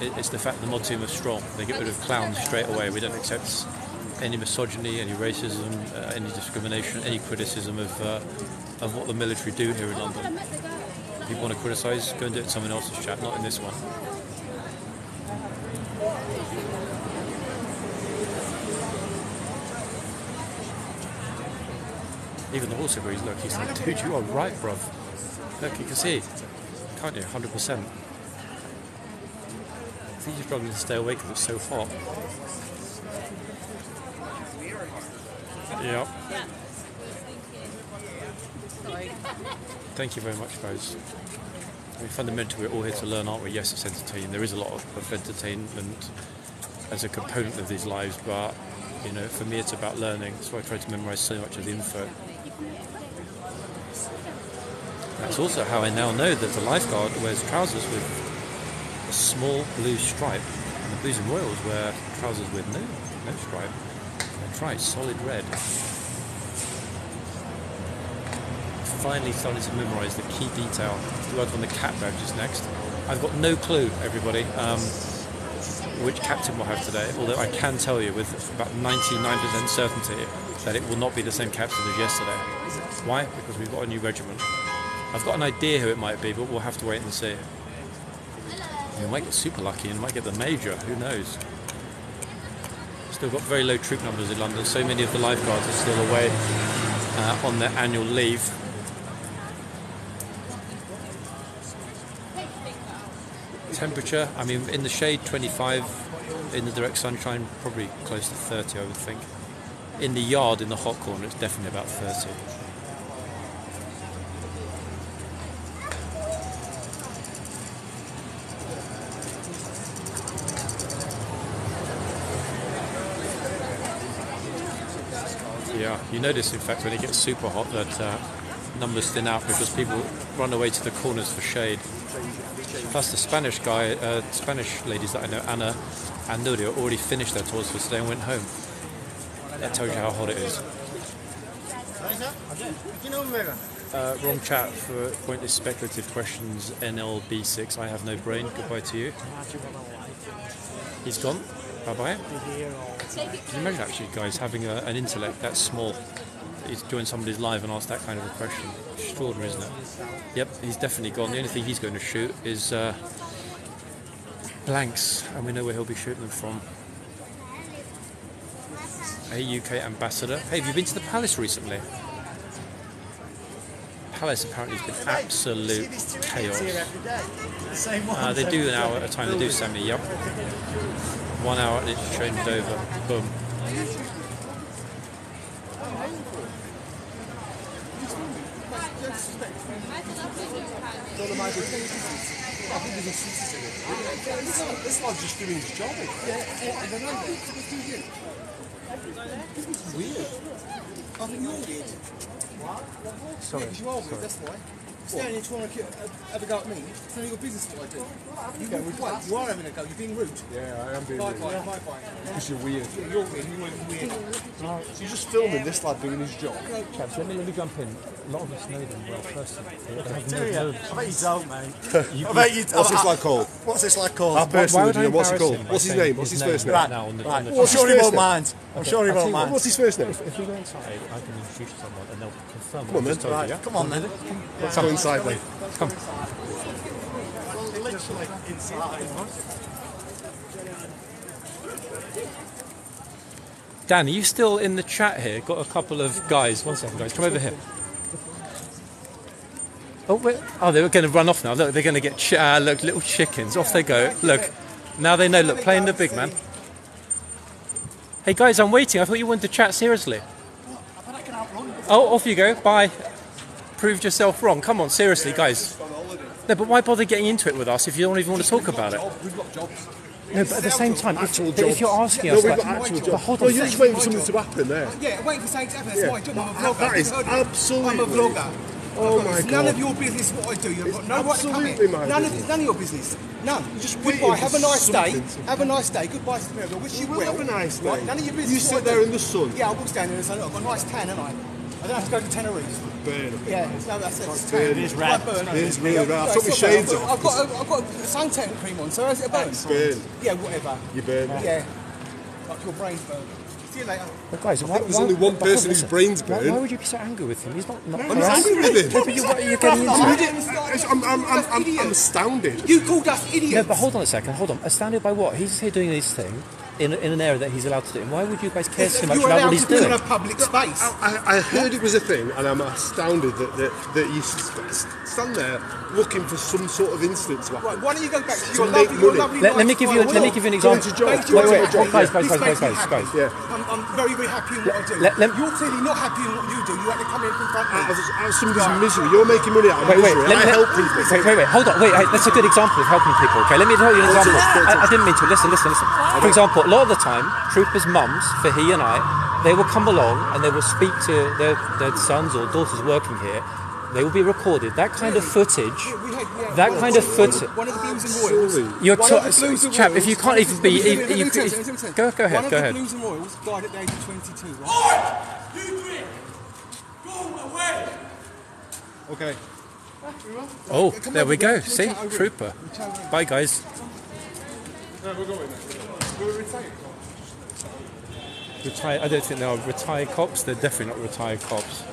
it's the fact the mod team are strong. They get rid of clowns straight away. We don't accept any misogyny, any racism, uh, any discrimination, any criticism of uh, of what the military do here in London. If you want to criticise, go and do it in someone else's chat, not in this one. Even the horse agrees, look, he's like, dude, you are right, bruv. Look, you can see, can't you, one hundred percent. I think you're struggling to stay awake because it's so hot. Yep. Thank you very much, guys. I mean, fundamentally, we're all here to learn, aren't we? Yes, it's entertaining. There is a lot of, of entertainment as a component of these lives, but you know, for me, it's about learning. That's why I try to memorise so much of the info. That's also how I now know that the lifeguard wears trousers with small blue stripe, and the Blues and Royals wear trousers with no, no stripe. They try solid red. finally starting to memorise the key detail. The word from the cat badge is next. I've got no clue, everybody, um, which captain we'll have today, although I can tell you with about ninety-nine percent certainty that it will not be the same captain as yesterday. Why? Because we've got a new regiment. I've got an idea who it might be, but we'll have to wait and see. We might get super lucky and might get the major, who knows. Still got very low troop numbers in London, so many of the lifeguards are still away uh, on their annual leave. Temperature, I mean, in the shade twenty-five, in the direct sunshine probably close to thirty, I would think. In the yard, in the hot corner, it's definitely about thirty. Yeah, you notice in fact when it gets super hot that uh, numbers thin out because people run away to the corners for shade. Plus the Spanish guy, uh, Spanish ladies that I know, Ana and Nuria, already finished their tours for today and went home. That tells you how hot it is. Uh, wrong chat for pointless speculative questions, N L B six, I have no brain, goodbye to you. He's gone, bye-bye. Can you imagine actually, guys, having a, an intellect that small? He's joined somebody's live and asked that kind of a question. Extraordinary, isn't it? Yep, he's definitely gone. The only thing he's going to shoot is uh, blanks, and we know where he'll be shooting them from. Hey, U K ambassador. Hey, have you been to the palace recently? Palace apparently has been absolute chaos. Uh, they do an hour at a time. They do semi, yep. One hour and it's changed over. Boom. This lodge is doing his job. Weird. I think you're weird. Sorry. Standing and trying to have a go at me, it's none of your business what I do. You yeah, wait, you are having a go, you're being rude. Yeah, I am being rude. Because you're weird. Yeah, you're weird, you're weird. No, so you're just filming yeah. This lad doing his job. Chaps, let me, let me jump in. A lot of us know them well, personally. No, I bet you don't, mate. you, I bet you don't. What's this lad called? What's this lad called? I personally do. What's he called? What's his name? What's his first name? Right now, on the right. I'm sure he won't mind. I'm sure he won't mind. What's his first name? If we go inside, I can introduce someone and they'll confirm. Come on then. Come on then. Come inside, then. Come. Literally inside. Dan, are you still in the chat here? Got a couple of guys. One second, guys. Come over here. Oh, wait. Oh, they were going to run off now. Look, they're going to get... Ch uh, look, little chickens. Off they go. Look. Now they know. Look, playing the big man. Hey, guys, I'm waiting. I thought you wanted to chat seriously. Oh, off you go. Bye. Proved yourself wrong. Come on, seriously, guys. No, but why bother getting into it with us if you don't even want to talk about it? We've got jobs. No, but at the same time, if, if you're asking us, no, like, but hold on. Well, you're just waiting for something to happen there. Yeah, waiting for something to happen. That's my job. I'm a vlogger. That is absolutely. I'm a vlogger. Oh my God. It's none of your business what I do. You've got no right to come in. None of none of your business. None. Just goodbye. Have a nice day. Have a nice day. Goodbye to the mirror. I wish you well. Have a nice day. None of your business. You sit there in the sun. Yeah, I walk down there and say, look, I've got a nice tan, haven't I? I don't have to go to Tenerife. Burn. Yeah, no, that's it. It's, it is rad. It is really rad. I took my shades off. I've got, I've got a suntan cream on, so how's it burn? Burn. Yeah, whatever. You burn. Yeah. Like your brain's burned. See you later. But guys, I why, think there's why, only one person whose brain's burned. Why, why would you be so angry with him? He's not. not I'm not angry with him. But you, what are you getting into? I'm, I'm, I'm, I'm, I'm astounded. You called us idiots. No, but hold on a second. Hold on. Astounded by what? He's here doing his thing. In, in an area that he's allowed to do. And why would you guys care so much about what he's doing? You're allowed to do in a public space. I, I, I heard it was a thing, and I'm astounded that, that, that you stand there looking for some sort of incident to happen. Right, why don't you go back to your lovely, your lovely let, let me give you a, Let me give you an example. Wait, wait, guys, guys, guys, guys, guys. Yeah. I'm, I'm very, very happy in what I do. Let, let, You're clearly not happy in what you do. You have to come in from front of me. Somebody's right. Misery. You're making money out of wait, misery. Wait, I let, help let, people. Wait, wait, wait, hold on. Wait, that's a good example of helping people. Okay, let me tell you an example. I didn't mean to. Listen, listen, listen. For example, a lot of the time, troopers' mums, for he and I, they will come along and they will speak to their, their sons or daughters working here. They will be recorded. That kind of footage, that kind of footage. One of the Blues and Royals. You're talking, chap. If you can't even be, you go go ahead, go ahead. One of the Blues and Royals died at the age of twenty-two. Right? You do it. Go away. Okay. Oh, there we go. See? Trooper. Bye, guys. Retire, I don't think they are retired cops. They're definitely not retired cops.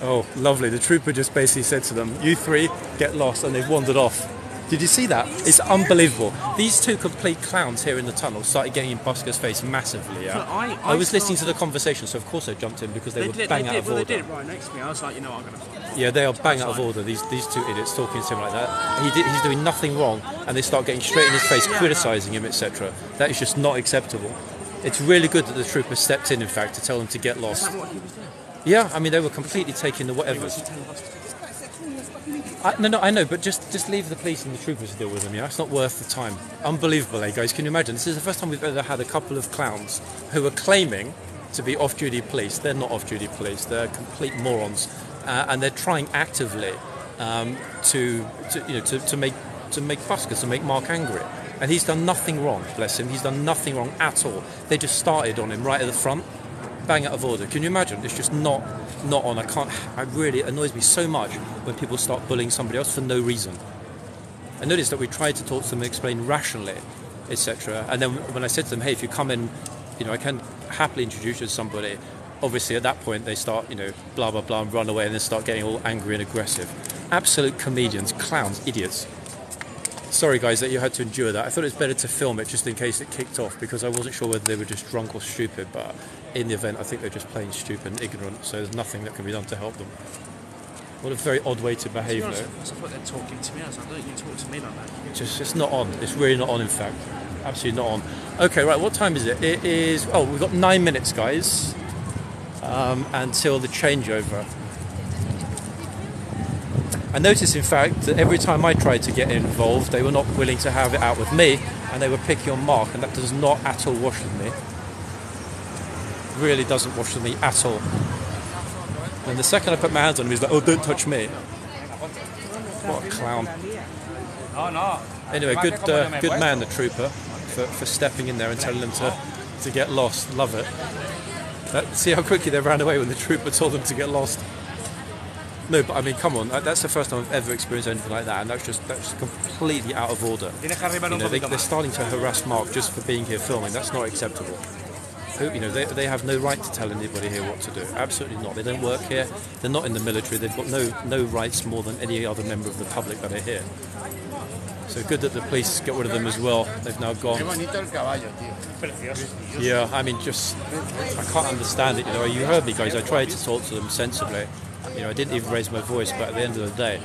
Oh, lovely. The trooper just basically said to them, you three, get lost, and they've wandered off. Did you see that? It's unbelievable. These two complete clowns here in the tunnel started getting in Buska's face massively. Yeah? Look, I, I, I was listening to the conversation, so of course I jumped in because they, they were did, bang they out did, of well, order. They did it right next to me. I was like, you know, I'm going to... Yeah, they are bang outside. Out of order, these these two idiots talking to him like that. He did, he's doing nothing wrong, and they start getting straight in his face, yeah, criticising him, et cetera. That is just not acceptable. It's really good that the trooper stepped in, in fact, to tell them to get lost. Is that what he was doing? Yeah, I mean, they were completely taking the whatever. I, no, no, I know, but just, just leave the police and the troopers to deal with them, yeah? It's not worth the time. Unbelievable, eh, guys? Can you imagine? This is the first time we've ever had a couple of clowns who are claiming to be off-duty police. They're not off-duty police. They're complete morons. Uh, and they're trying actively um, to, to, you know, to, to make to make Buska, to make Mark angry. And he's done nothing wrong, bless him. He's done nothing wrong at all. They just started on him right at the front, bang out of order. Can you imagine? It's just not... Not on. I can't. It really annoys me so much when people start bullying somebody else for no reason. I noticed that we tried to talk to them and explain rationally, et cetera. And then when I said to them, "Hey, if you come in, you know, I can happily introduce you to somebody." Obviously, at that point, they start, you know, blah blah blah, and run away, and then start getting all angry and aggressive. Absolute comedians, clowns, idiots. Sorry, guys, that you had to endure that. I thought it was better to film it just in case it kicked off because I wasn't sure whether they were just drunk or stupid, but in the event, I think they're just plain stupid and ignorant, so there's nothing that can be done to help them. What a very odd way to behave, though. I thought they're talking to me. I was like, don't you talk to me like that. Just, it's not on. It's really not on, in fact. Absolutely not on. Okay, right, what time is it? It is... Oh, we've got nine minutes, guys, um, until the changeover. I noticed, in fact, that every time I tried to get involved, they were not willing to have it out with me, and they were picking on Mark, and that does not at all wash with me. Really doesn't wash with me at all. And the second I put my hands on him, he's like, oh, don't touch me. What a clown. Anyway, good uh, good man, the trooper, for, for stepping in there and telling them to, to get lost. Love it. That, see how quickly they ran away when the trooper told them to get lost. No, but I mean, come on, that's the first time I've ever experienced anything like that, and that's just that's completely out of order. You know, they, they're starting to harass Mark just for being here filming. That's not acceptable. You know, they, they have no right to tell anybody here what to do. Absolutely not. They don't work here. They're not in the military. They've got no, no rights more than any other member of the public that are here. So good that the police got rid of them as well. They've now gone. Yeah, I mean, just, I can't understand it. You know, you heard me, guys. I tried to talk to them sensibly. You know, I didn't even raise my voice, but at the end of the day,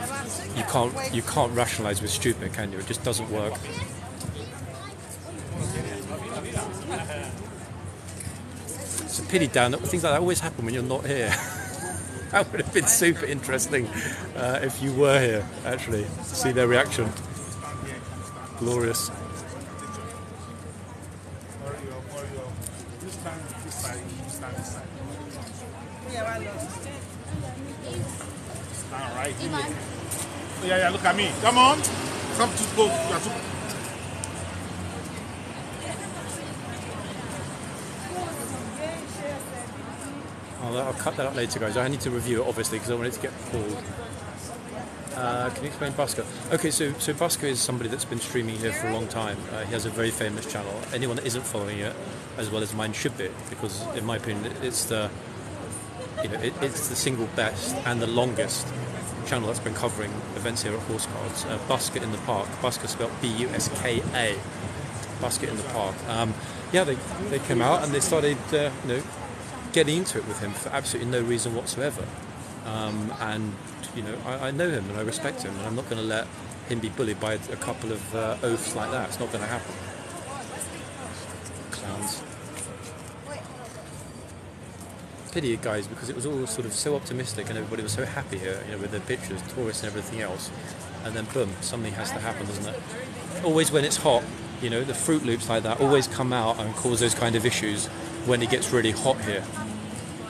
you can't you can't rationalise with stupid, can you? It just doesn't work. It's a pity, Dan. Things like that always happen when you're not here. That would have been super interesting uh, if you were here, actually, to see their reaction. Glorious. Alright. Yeah, yeah, look at me. Come on. Come to go. I'll, I'll cut that up later, guys. I need to review it, obviously, because I want it to get pulled. Uh, can you explain Buska? Okay, so, so Buska is somebody that's been streaming here for a long time. Uh, he has a very famous channel. Anyone that isn't following it, as well as mine, should be, because in my opinion, it's the... You know, it, it's the single best and the longest channel that's been covering events here at Horse Guards. Uh, Buska in the Park. Buska spelled B U S K A. Buska in the Park. Um, yeah, they they came out and they started uh, you know, getting into it with him for absolutely no reason whatsoever. Um, and you know, I, I know him and I respect him, and I'm not going to let him be bullied by a couple of uh, oafs like that. It's not going to happen. Clowns. Pity it, guys, because it was all sort of so optimistic and everybody was so happy here, you know, with their pictures, tourists and everything else, and then boom, something has to happen, doesn't it? Always when it's hot, you know, the Fruit Loops like that always come out and cause those kind of issues when it gets really hot here.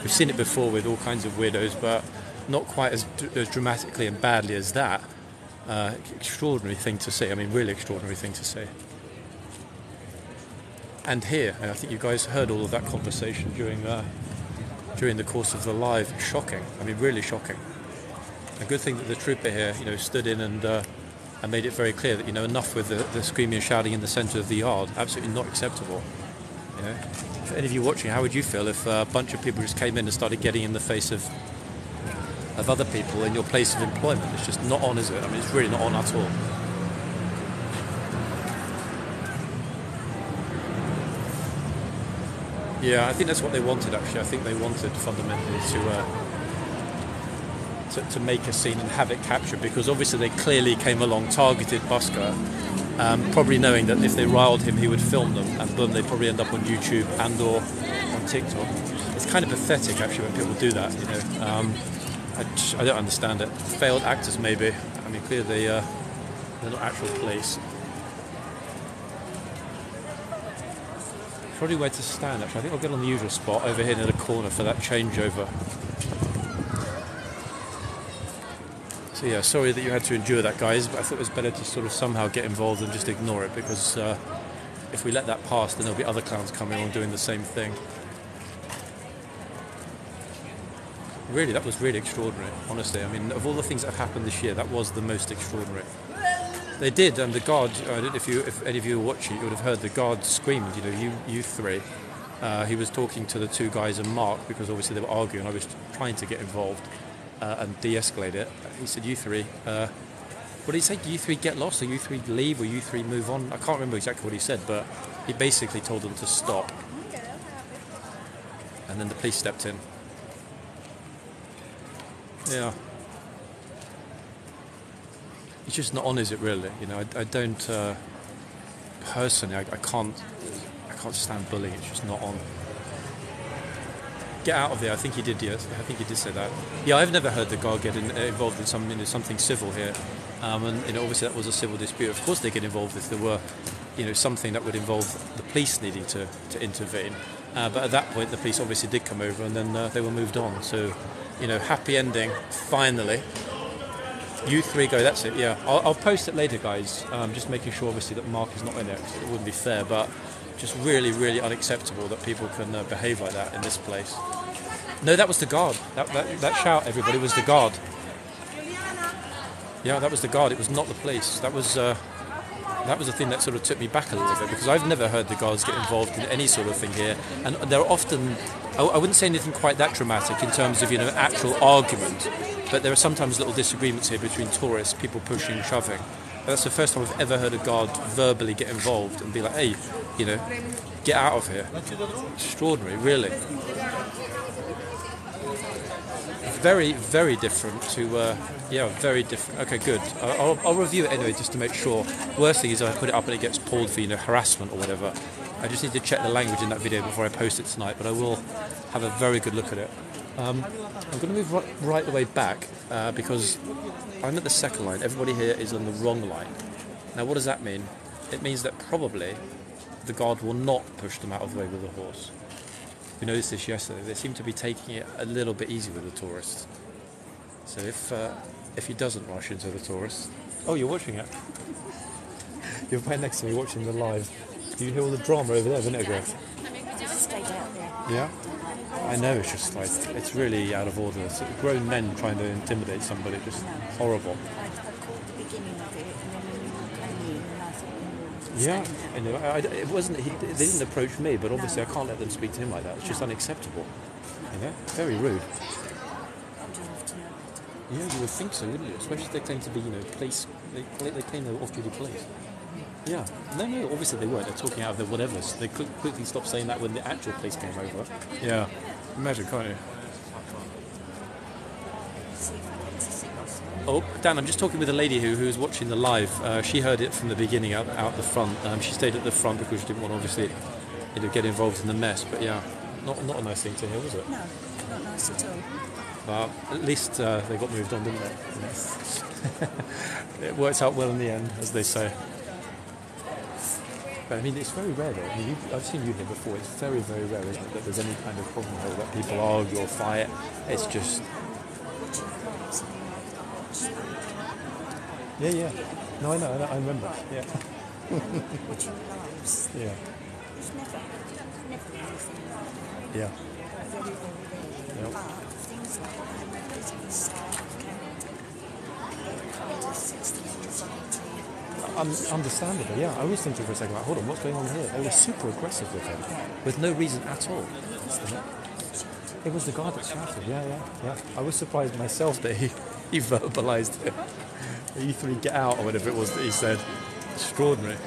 We've seen it before with all kinds of weirdos, but not quite as, as dramatically and badly as that. Uh, extraordinary thing to see. I mean, really extraordinary thing to see. And here, and I think you guys heard all of that conversation during... Uh, during the course of the live, shocking. I mean, really shocking. A good thing that the trooper here, you know, stood in and uh, and made it very clear that, you know, enough with the, the screaming and shouting in the centre of the yard. Absolutely not acceptable. You know, for any of you watching, how would you feel if a bunch of people just came in and started getting in the face of of other people in your place of employment? It's just not on, is it? I mean, it's really not on at all. Yeah, I think that's what they wanted, actually. I think they wanted fundamentally to, uh, to to make a scene and have it captured, because obviously they clearly came along, targeted Buska, um, probably knowing that if they riled him, he would film them, and boom, they'd probably end up on YouTube and or on TikTok. It's kind of pathetic, actually, when people do that, you know. Um, I, I don't understand it. Failed actors, maybe. I mean, clearly they, uh, they're not actual police. Probably where to stand, actually. I think I'll get on the usual spot over here in the corner for that changeover. So yeah, sorry that you had to endure that, guys, but I thought it was better to sort of somehow get involved and just ignore it, because uh, if we let that pass, then there'll be other clowns coming on doing the same thing. Really, that was really extraordinary, honestly. I mean, of all the things that have happened this year, that was the most extraordinary. They did, and the guard, I don't know if, you, if any of you were watching, you would have heard the guard screamed, you know, you, you three. Uh, he was talking to the two guys and Mark, because obviously they were arguing. I was trying to get involved uh, and de-escalate it. He said, you three, uh, what did he say? Do you three get lost, or you three leave, or you three move on? I can't remember exactly what he said, but he basically told them to stop. And then the police stepped in. Yeah. It's just not on, is it, really? You know, I, I don't uh, personally. I, I can't. I can't stand bullying. It's just not on. Get out of there. I think he did. Yes, I think he did say that. Yeah, I've never heard the guard get in, involved in some, you know, something civil here, um, and you know, obviously that was a civil dispute. Of course, they get involved if there were, you know, something that would involve the police needing to to intervene. Uh, but at that point, the police obviously did come over, and then uh, they were moved on. So, you know, happy ending finally. You three go, that's it, yeah. I'll, I'll post it later, guys. Um, just making sure, obviously, that Mark is not in it, because it wouldn't be fair, but just really, really unacceptable that people can uh, behave like that in this place. No, that was the guard. That, that, that shout, everybody, was the guard. Yeah, that was the guard. It was not the police. That was, uh, that was the thing that sort of took me back a little bit, because I've never heard the guards get involved in any sort of thing here. And they're often... I wouldn't say anything quite that dramatic in terms of, you know, actual argument, but there are sometimes little disagreements here between tourists, people pushing and shoving. And that's the first time I've ever heard a guard verbally get involved and be like, hey, you know, get out of here. Extraordinary, really. Very, very different to, uh, yeah, very different. Okay, good. I'll, I'll review it anyway just to make sure. Worst thing is I put it up and it gets pulled for, you know, harassment or whatever. I just need to check the language in that video before I post it tonight, but I will have a very good look at it. Um, I'm going to move right, right the way back uh, because I'm at the second line. Everybody here is on the wrong line. Now, what does that mean? It means that probably the guard will not push them out of the way with the horse. We noticed this yesterday. They seem to be taking it a little bit easy with the tourists. So if, uh, if he doesn't rush into the tourists... Oh, you're watching it. You're right next to me watching the live. You hear all the drama over there, didn't it, Greg? Yeah? I know, it's just like, it's really out of order. It's grown men trying to intimidate somebody, just horrible. Yeah, I know. I, it wasn't, he, they didn't approach me, but obviously I can't let them speak to him like that. It's just unacceptable. You know? Very rude. Yeah, you would think so, wouldn't you? Especially if they claim to be, you know, police, they, they claim they were off-duty police. Yeah, no, no, obviously they weren't. They're talking out of their whatevers. They quickly stopped saying that when the actual police came over. Yeah, imagine, can't you? Oh, Dan, I'm just talking with a lady who, who was watching the live. Uh, she heard it from the beginning out, out the front. Um, she stayed at the front because she didn't want to obviously you know, get involved in the mess. But yeah, not, not a nice thing to hear, was it? No, not nice at all. Well, at least uh, they got moved on, didn't they? Yes. It worked out well in the end, as they say. But I mean, it's very rare though. I mean, I've seen you here before. It's very, very rare, isn't it, that there's any kind of problem here, that people argue or fight. It's just... Yeah, yeah. No, I know, I, know, I remember. Yeah. Yeah. Yeah. Um, understandable, yeah. I was thinking for a second, like, hold on, what's going on here? They were super aggressive with him, with no reason at all. It was the guard that shouted, yeah, yeah, yeah. I was surprised myself that he, he verbalised it. You three get out, or whatever it was that he said. Extraordinary.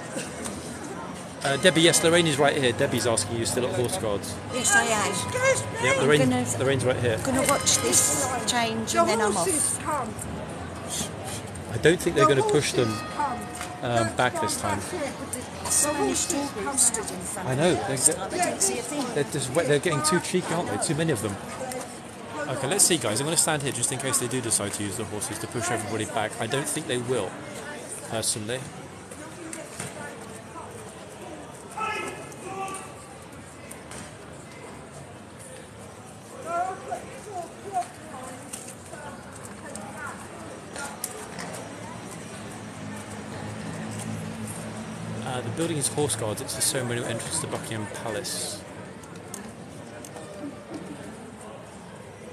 Uh, Debbie, yes, Lorraine is right here. Debbie's asking you still at Horse Guards. Yes, I am. Yep, Lorraine, I'm gonna, Lorraine's right here. I'm going to watch this change and then I'm off. I don't think they're going to push them um, back this time. I know. They're, they're, just, they're getting too cheeky, aren't they? Too many of them. Okay, let's see, guys. I'm going to stand here just in case they do decide to use the horses to push everybody back. I don't think they will, personally. Uh, the building is Horse Guards. It's the ceremonial entrance to Buckingham Palace.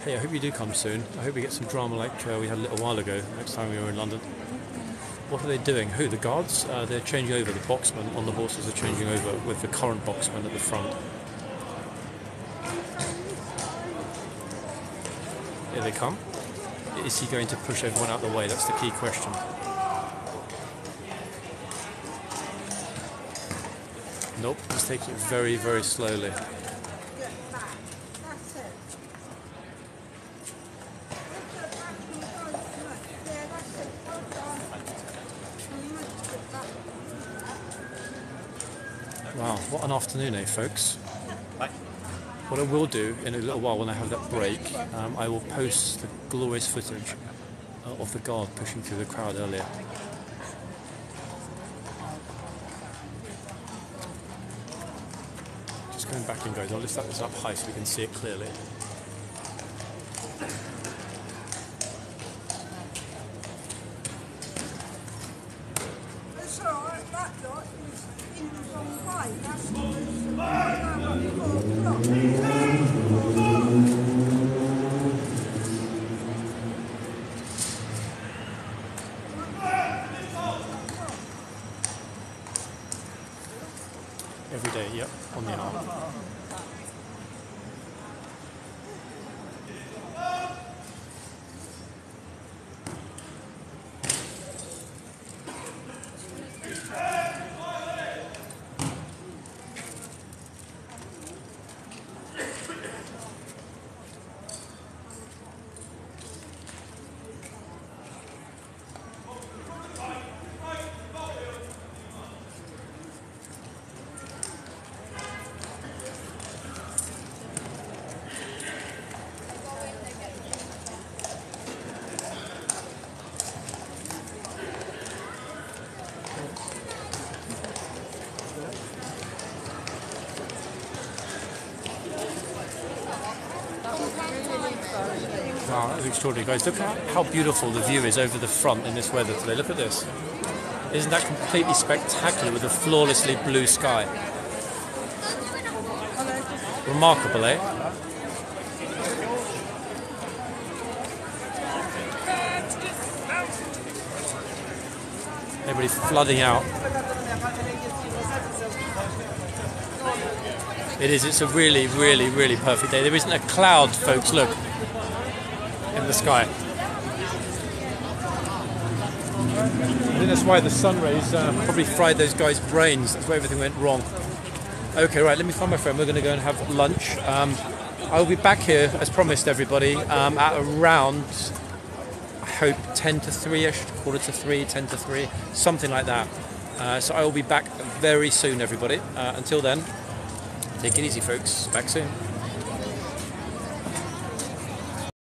Hey, I hope you do come soon. I hope we get some drama like uh, we had a little while ago, next time we were in London. What are they doing? Who? The guards? Uh, they're changing over. The boxmen on the horses are changing over with the current boxman at the front. Here they come. Is he going to push everyone out of the way? That's the key question. Nope, he's taking it very, very slowly. Wow, what an afternoon, eh, folks? What I will do in a little while when I have that break, um, I will post the glorious footage uh, of the guard pushing through the crowd earlier. Just going back in, guys. I'll lift that this up high so we can see it clearly. Wow, that was extraordinary, guys. Look at how beautiful the view is over the front in this weather today. Look at this. Isn't that completely spectacular with a flawlessly blue sky? Remarkable, eh? Everybody flooding out. It is. It's a really, really, really perfect day. There isn't a cloud, folks. Look. In the sky. I think that's why the sun rays uh, probably fried those guys' brains. That's where everything went wrong. Okay, right, let me find my friend. We're going to go and have lunch. Um, I'll be back here, as promised, everybody, um, at around, I hope, ten to three-ish, quarter to three, ten to three, something like that. Uh, so I will be back very soon, everybody. Uh, until then, take it easy, folks. Back soon.